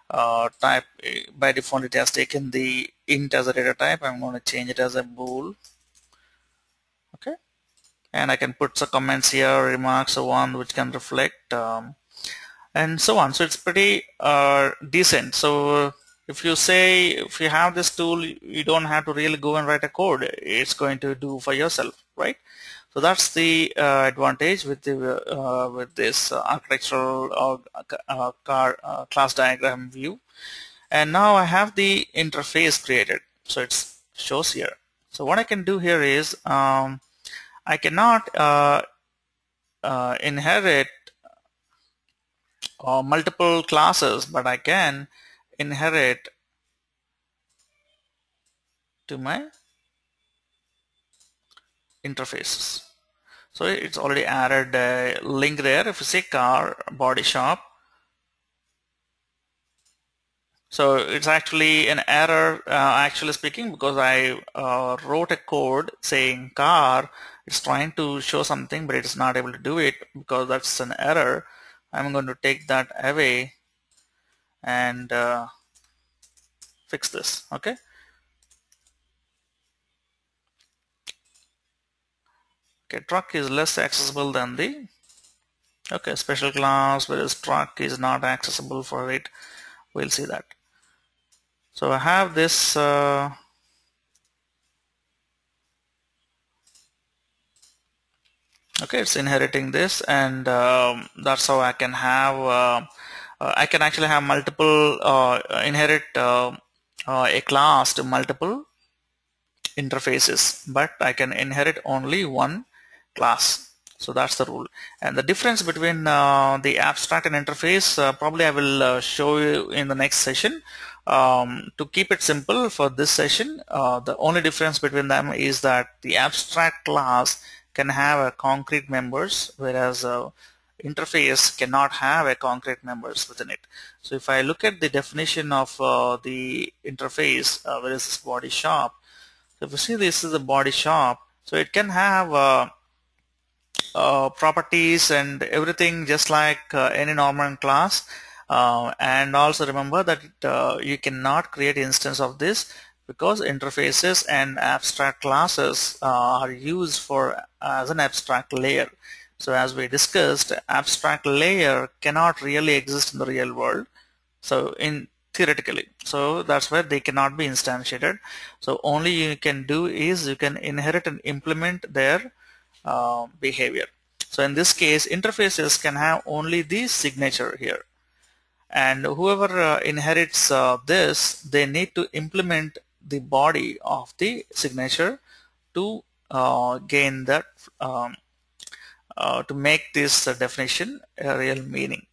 uh, type. By default, it has taken the int as a data type. I'm going to change it as a bool. Okay. And I can put some comments here, remarks, so on, which can reflect um, and so on. So it's pretty uh, decent. So if you say, if you have this tool, you don't have to really go and write a code, it's going to do for yourself, right? So that's the uh, advantage with the uh, with this uh, architectural or uh, car uh, class diagram view. And now I have the interface created, so it shows here. So what I can do here is, um, I cannot uh, uh, inherit uh, multiple classes, but I can inherit to my interfaces. So it's already added a link there. If you say car, body shop, so it's actually an error, uh, actually speaking, because I uh, wrote a code saying car. It's trying to show something, but it's not able to do it because that's an error. I'm going to take that away and uh, fix this. Okay. Okay, truck is less accessible than the okay special class, whereas truck is not accessible for it. We'll see that. So I have this. Uh, Okay, it's inheriting this, and um, that's how I can have, uh, uh, I can actually have multiple, uh, inherit uh, uh, a class to multiple interfaces, but I can inherit only one class. So that's the rule. And the difference between uh, the abstract and interface, uh, probably I will uh, show you in the next session. Um, to keep it simple for this session, uh, the only difference between them is that the abstract class can have a concrete members, whereas uh, interface cannot have a concrete members within it. So if I look at the definition of uh, the interface, uh, where is this body shop? So if you see, this is a body shop, so it can have uh, uh, properties and everything just like uh, any normal class, uh, and also remember that uh, you cannot create instance of this, because interfaces and abstract classes uh, are used for uh, as an abstract layer. So as we discussed, abstract layer cannot really exist in the real world, so in theoretically, so that's where they cannot be instantiated. So only you can do is you can inherit and implement their uh, behavior. So in this case, interfaces can have only the signature here, and whoever uh, inherits uh, this, they need to implement the body of the signature to uh, gain that um, Uh, to make this uh, definition a real meaning.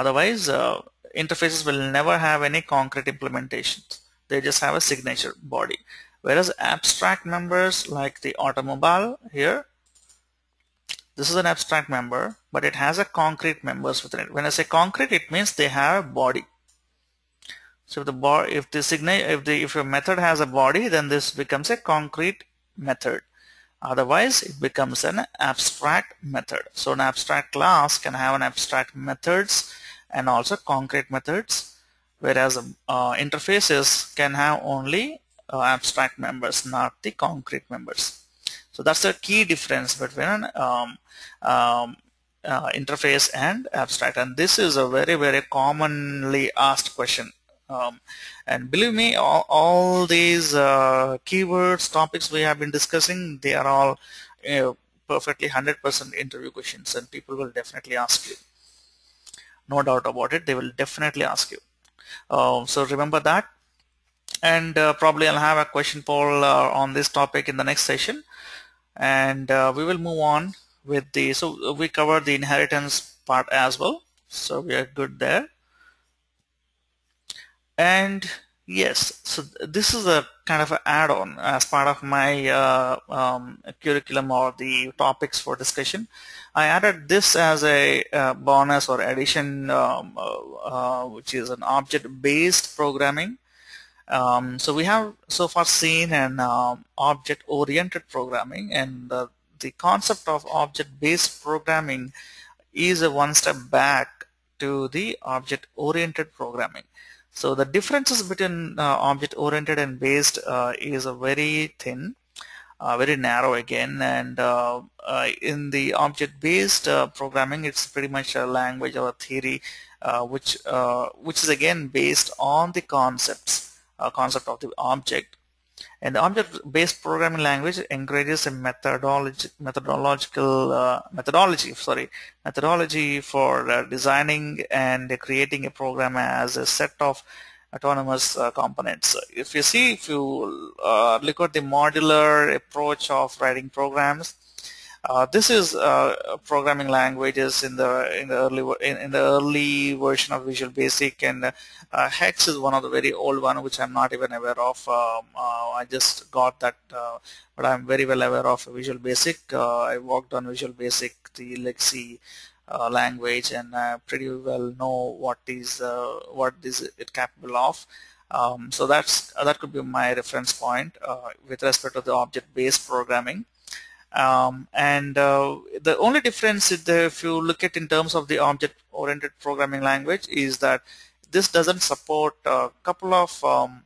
Otherwise, uh, interfaces will never have any concrete implementations. They just have a signature body. Whereas abstract members, like the automobile here, this is an abstract member, but it has a concrete members within it. When I say concrete, it means they have a body. So if the bo if the signa if the if your method has a body, then this becomes a concrete method. Otherwise, it becomes an abstract method. So an abstract class can have an abstract methods and also concrete methods, whereas uh, interfaces can have only uh, abstract members, not the concrete members. So that's the key difference between an um, um, uh, interface and abstract, and this is a very very commonly asked question. Um, and believe me, all, all these uh, keywords, topics we have been discussing, they are all you know, perfectly one hundred percent interview questions, and people will definitely ask you. No doubt about it, they will definitely ask you. Uh, so remember that, and uh, probably I'll have a question poll uh, on this topic in the next session, and uh, we will move on with the, so we covered the inheritance part as well, so we are good there. And yes, so this is a kind of an add-on as part of my uh, um, curriculum or the topics for discussion. I added this as a uh, bonus or addition, um, uh, which is an object-based programming. Um, so we have so far seen an um, object-oriented programming, and uh, the concept of object-based programming is a one step back to the object-oriented programming. So the differences between uh, object-oriented and based uh, is a very thin, uh, very narrow again. And uh, uh, in the object-based uh, programming, it's pretty much a language or a theory, uh, which uh, which is again based on the concepts, uh, concept of the object. And the object-based programming language encourages a methodology, methodological uh, methodology, sorry, methodology for uh, designing and creating a program as a set of autonomous uh, components. If you see, if you uh, look at the modular approach of writing programs, uh, this is uh, programming languages in the in the early in, in the early version of Visual Basic, and uh, Hex is one of the very old one, which I'm not even aware of. Um, uh, I just got that, uh, but I'm very well aware of Visual Basic. Uh, I worked on Visual Basic, the legacy uh, language, and I pretty well know what is uh, what is it capable of. Um, so that's that could be my reference point uh, with respect to the object-based programming. Um, and uh, the only difference is that if you look at in terms of the object-oriented programming language is that this doesn't support a couple of um,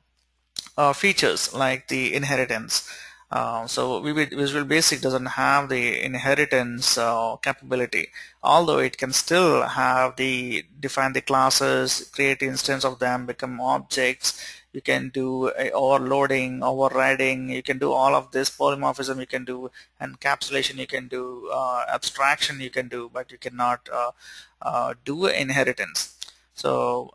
uh, features like the inheritance. Uh, so Visual Basic doesn't have the inheritance uh, capability, although it can still have the define the classes, create instance of them, become objects. You can do a overloading, overriding, you can do all of this, polymorphism you can do, encapsulation you can do, uh, abstraction you can do, but you cannot uh, uh, do inheritance. So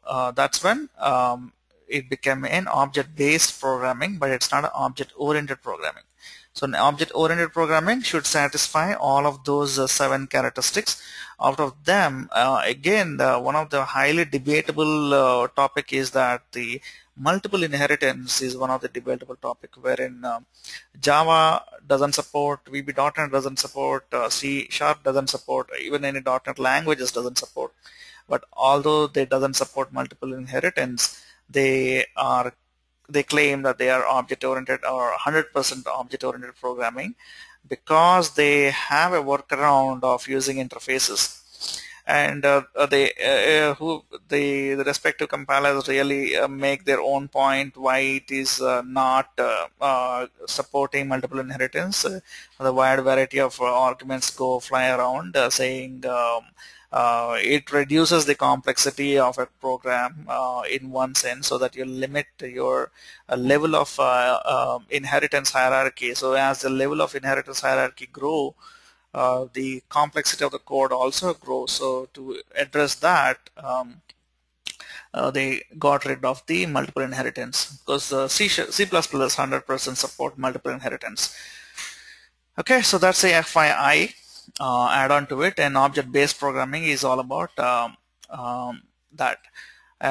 uh, that's when um, it became an object-based programming, but it's not an object-oriented programming. So an object-oriented programming should satisfy all of those uh, seven characteristics. Out of them, uh, again, the, one of the highly debatable uh, topic is that the multiple inheritance is one of the debatable topic, wherein uh, Java doesn't support, V B dot net doesn't support, uh, C sharp doesn't support, even any dot net languages doesn't support. But although they doesn't support multiple inheritance, they are they claim that they are object-oriented or one hundred percent object-oriented programming because they have a workaround of using interfaces. And uh, they, uh, who the, the respective compilers really uh, make their own point why it is uh, not uh, uh, supporting multiple inheritance. Uh, the wide variety of uh, arguments go fly around uh, saying um, uh, it reduces the complexity of a program uh, in one sense, so that you limit your uh, level of uh, uh, inheritance hierarchy. So as the level of inheritance hierarchy grow, Uh, the complexity of the code also grows. So to address that, um, uh, they got rid of the multiple inheritance, because uh, C, C++ one hundred percent support multiple inheritance. Okay, so that's a F I I uh, add on to it, and object-based programming is all about um, um, that.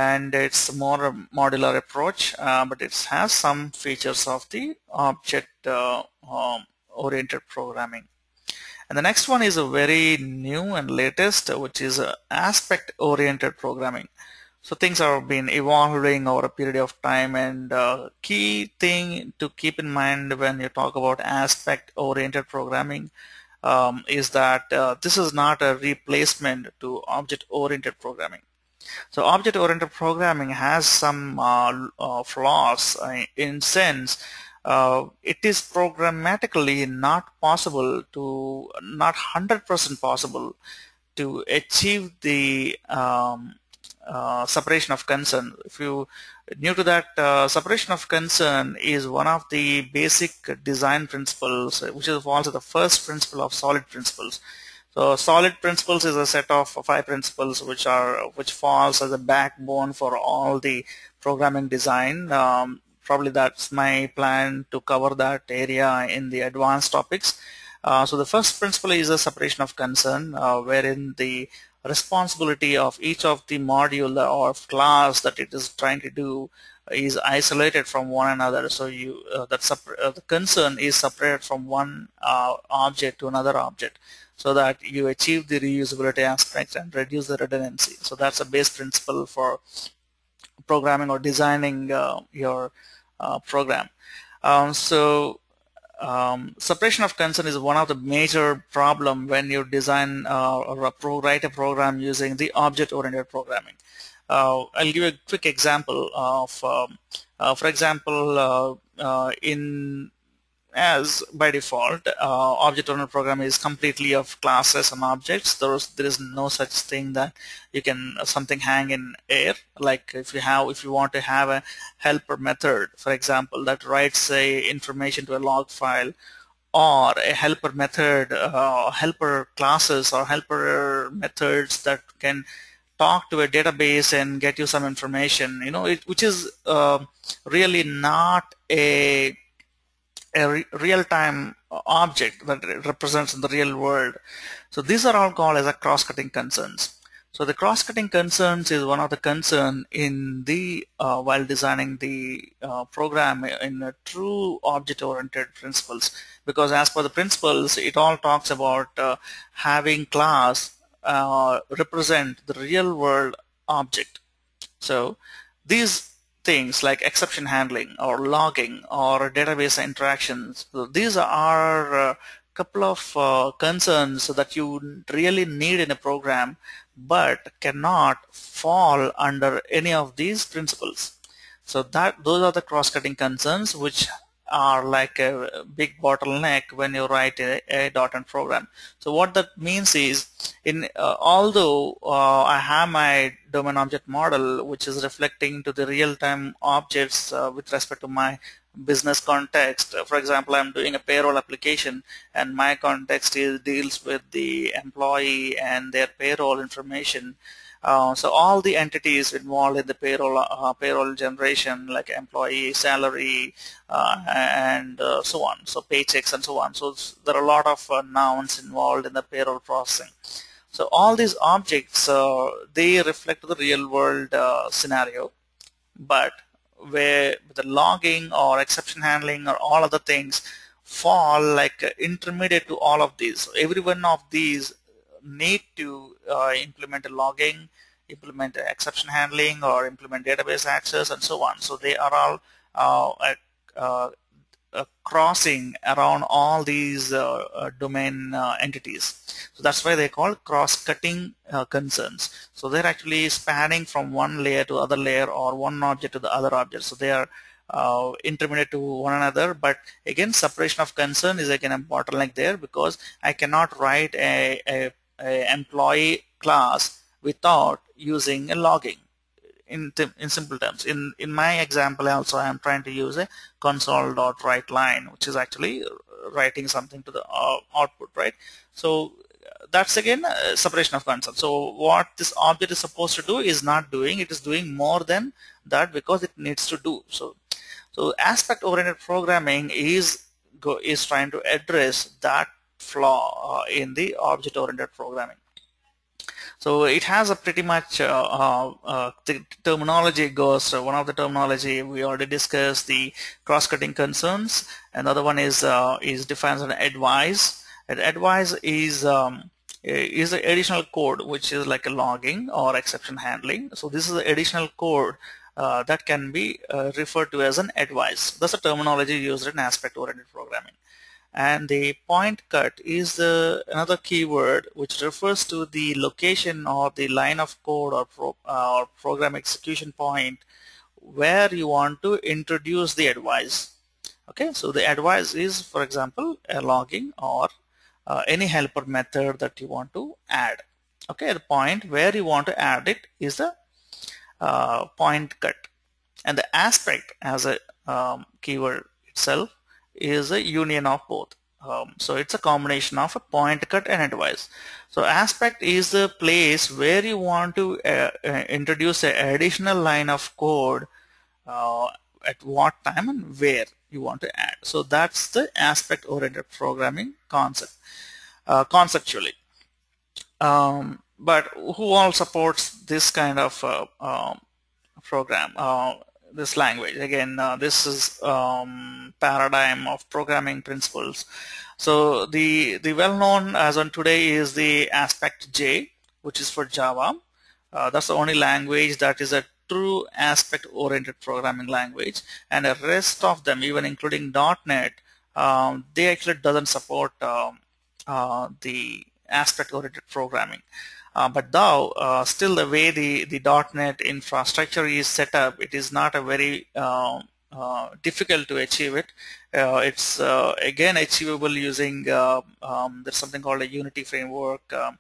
And it's more a modular approach, uh, but it has some features of the object-oriented uh, um, programming. And the next one is a very new and latest, which is aspect-oriented programming. So things have been evolving over a period of time, and uh, key thing to keep in mind when you talk about aspect-oriented programming um, is that uh, this is not a replacement to object-oriented programming. So object-oriented programming has some uh, uh, flaws uh, in sense. Uh, it is programmatically not possible to, not one hundred percent possible to achieve the um, uh, separation of concern. If you new to that, uh, separation of concern is one of the basic design principles, which is also the first principle of solid principles. So solid principles is a set of five principles which are which falls as a backbone for all the programming design. Um, Probably that's my plan to cover that area in the advanced topics. Uh, so the first principle is a separation of concern, uh, wherein the responsibility of each of the module or class that it is trying to do is isolated from one another. So you uh, that uh, the concern is separated from one uh, object to another object, so that you achieve the reusability aspect and reduce the redundancy. So that's a base principle for programming or designing uh, your uh, program. Um, so um, separation of concern is one of the major problem when you design uh, or a pro write a program using the object-oriented programming. Uh, I'll give a quick example of, um, uh, for example, uh, uh, in as by default, uh, object-oriented programming is completely of classes and objects. There is, there is no such thing that you can something hang in air. Like if you have, if you want to have a helper method, for example, that writes say information to a log file, or a helper method, uh, helper classes or helper methods that can talk to a database and get you some information. You know, it, which is uh, really not a a re real-time object that it represents in the real world. So these are all called as a cross-cutting concerns. So the cross-cutting concerns is one of the concern in the uh, while designing the uh, program in a true object-oriented principles, because as per the principles, it all talks about uh, having class uh, represent the real-world object. So these things like exception handling or logging or database interactions. So these are a couple of uh, concerns that you really need in a program but cannot fall under any of these principles. So that those are the cross-cutting concerns which are like a big bottleneck when you write a, a dot net program. So what that means is, in uh, although uh, I have my domain object model, which is reflecting to the real-time objects uh, with respect to my business context. For example, I'm doing a payroll application, and my context is deals with the employee and their payroll information. Uh, so all the entities involved in the payroll uh, payroll generation, like employee, salary, uh, and uh, so on, so paychecks and so on. So there are a lot of uh, nouns involved in the payroll processing. So all these objects, uh, they reflect the real world uh, scenario, but where the logging or exception handling or all other things fall like intermediate to all of these. So every one of these need to uh, implement a logging, implement exception handling, or implement database access, and so on. So they are all uh, uh, uh, crossing around all these uh, uh, domain uh, entities. So that's why they're called cross-cutting uh, concerns. So they're actually spanning from one layer to other layer, or one object to the other object. So they are Uh, intermediate to one another, but again separation of concern is again important like there, because I cannot write a, a, a employee class without using a logging in, in simple terms. In, in my example also I am trying to use a console.write line, which is actually writing something to the uh, output, right? So that's again uh, separation of concerns. So what this object is supposed to do is not doing, it is doing more than that because it needs to do. So So aspect-oriented programming is go, is trying to address that flaw uh, in the object-oriented programming. So it has a pretty much uh, uh, uh, the terminology goes. So one of the terminology we already discussed, the cross-cutting concerns. Another one is uh, is defines an advice. An advice is um, is an additional code which is like a logging or exception handling. So this is an additional code. Uh, that can be uh, referred to as an advice. That's a terminology used in aspect-oriented programming. And the point cut is the, another keyword which refers to the location or the line of code or, pro, uh, or program execution point where you want to introduce the advice. Okay, so the advice is, for example, a logging or uh, any helper method that you want to add. Okay, the point where you want to add it is the Uh, point cut, and the aspect as a um, keyword itself is a union of both. Um, so it's a combination of a point cut and advice. So aspect is the place where you want to uh, uh, introduce an additional line of code uh, at what time and where you want to add. So that's the aspect oriented programming concept uh, conceptually. Um, But who all supports this kind of uh, uh, program, uh, this language? Again, uh, this is um, paradigm of programming principles. So the the well-known as on today is the ASPECT J, which is for Java. Uh, that's the only language that is a true aspect-oriented programming language, and the rest of them, even including dot net, um, they actually doesn't support uh, uh, the aspect-oriented programming. Uh, but though uh, still the way the, the dot net infrastructure is set up, it is not a very uh, uh, difficult to achieve it. Uh, it's uh, again achievable using uh, um, there's something called a Unity framework, um,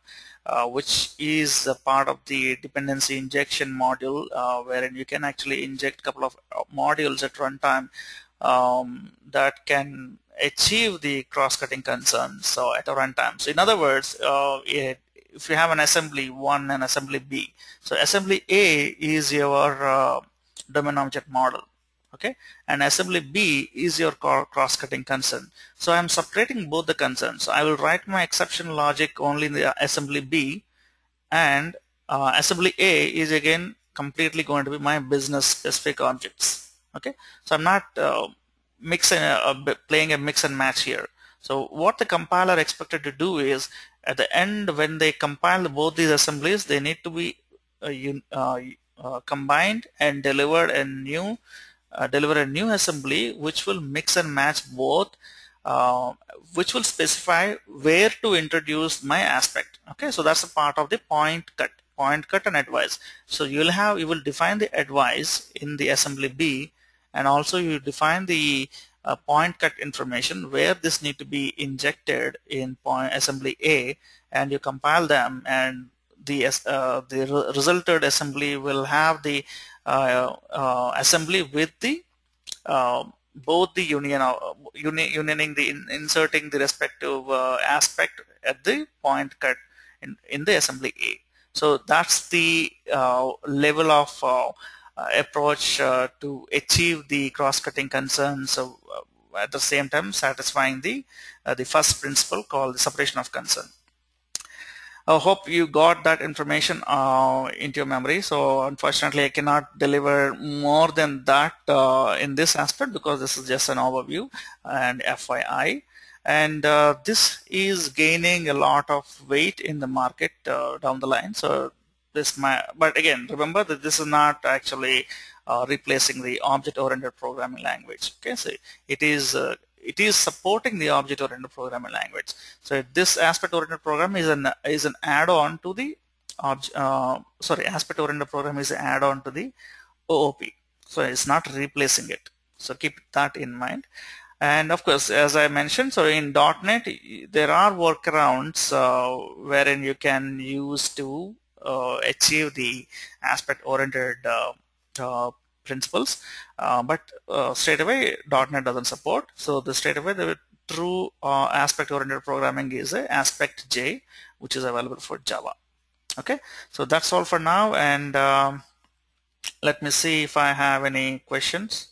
uh, which is a part of the dependency injection module, uh, wherein you can actually inject a couple of modules at runtime um, that can achieve the cross-cutting concerns so at a runtime. So in other words, uh, it, if you have an assembly one and assembly B, so assembly A is your uh, domain object model, okay, and assembly B is your cross-cutting concern. So I'm subtracting both the concerns. So I will write my exception logic only in the assembly B, and uh, assembly A is again completely going to be my business-specific objects, okay. So I'm not uh, mix and, uh, playing a mix and match here. So what the compiler expected to do is, at the end when they compile both these assemblies, they need to be uh, uh, uh, combined and deliver a new uh, deliver a new assembly which will mix and match both, uh, which will specify where to introduce my aspect. Okay, so that's a part of the point cut, point cut and advice. So you'll have you will define the advice in the assembly B. And also you define the uh, point cut information where this need to be injected in point assembly A, and you compile them, and the uh, the re resulted assembly will have the uh, uh, assembly with the uh, both the union uh, uni unioning the in inserting the respective uh, aspect at the point cut in, in the assembly A. So that's the uh, level of uh, approach uh, to achieve the cross-cutting concerns. So uh, at the same time satisfying the uh, the first principle called the separation of concern. I hope you got that information uh, into your memory. So unfortunately I cannot deliver more than that uh, in this aspect, because this is just an overview and F Y I, and uh, this is gaining a lot of weight in the market uh, down the line. So this might, but again remember that this is not actually uh, replacing the object-oriented programming language. Okay, so it is uh, it is supporting the object-oriented programming language. So this aspect-oriented program is an is an add-on to the object. Uh, sorry, aspect-oriented program is an add-on to the O O P. So it's not replacing it. So keep that in mind. And of course, as I mentioned, so in .NET there are workarounds uh, wherein you can use to uh, achieve the aspect-oriented uh, uh, principles, uh, but uh, straight away .NET doesn't support. So the straight away the true uh, aspect-oriented programming is a aspect J, which is available for Java. Okay, so that's all for now, and um, let me see if I have any questions.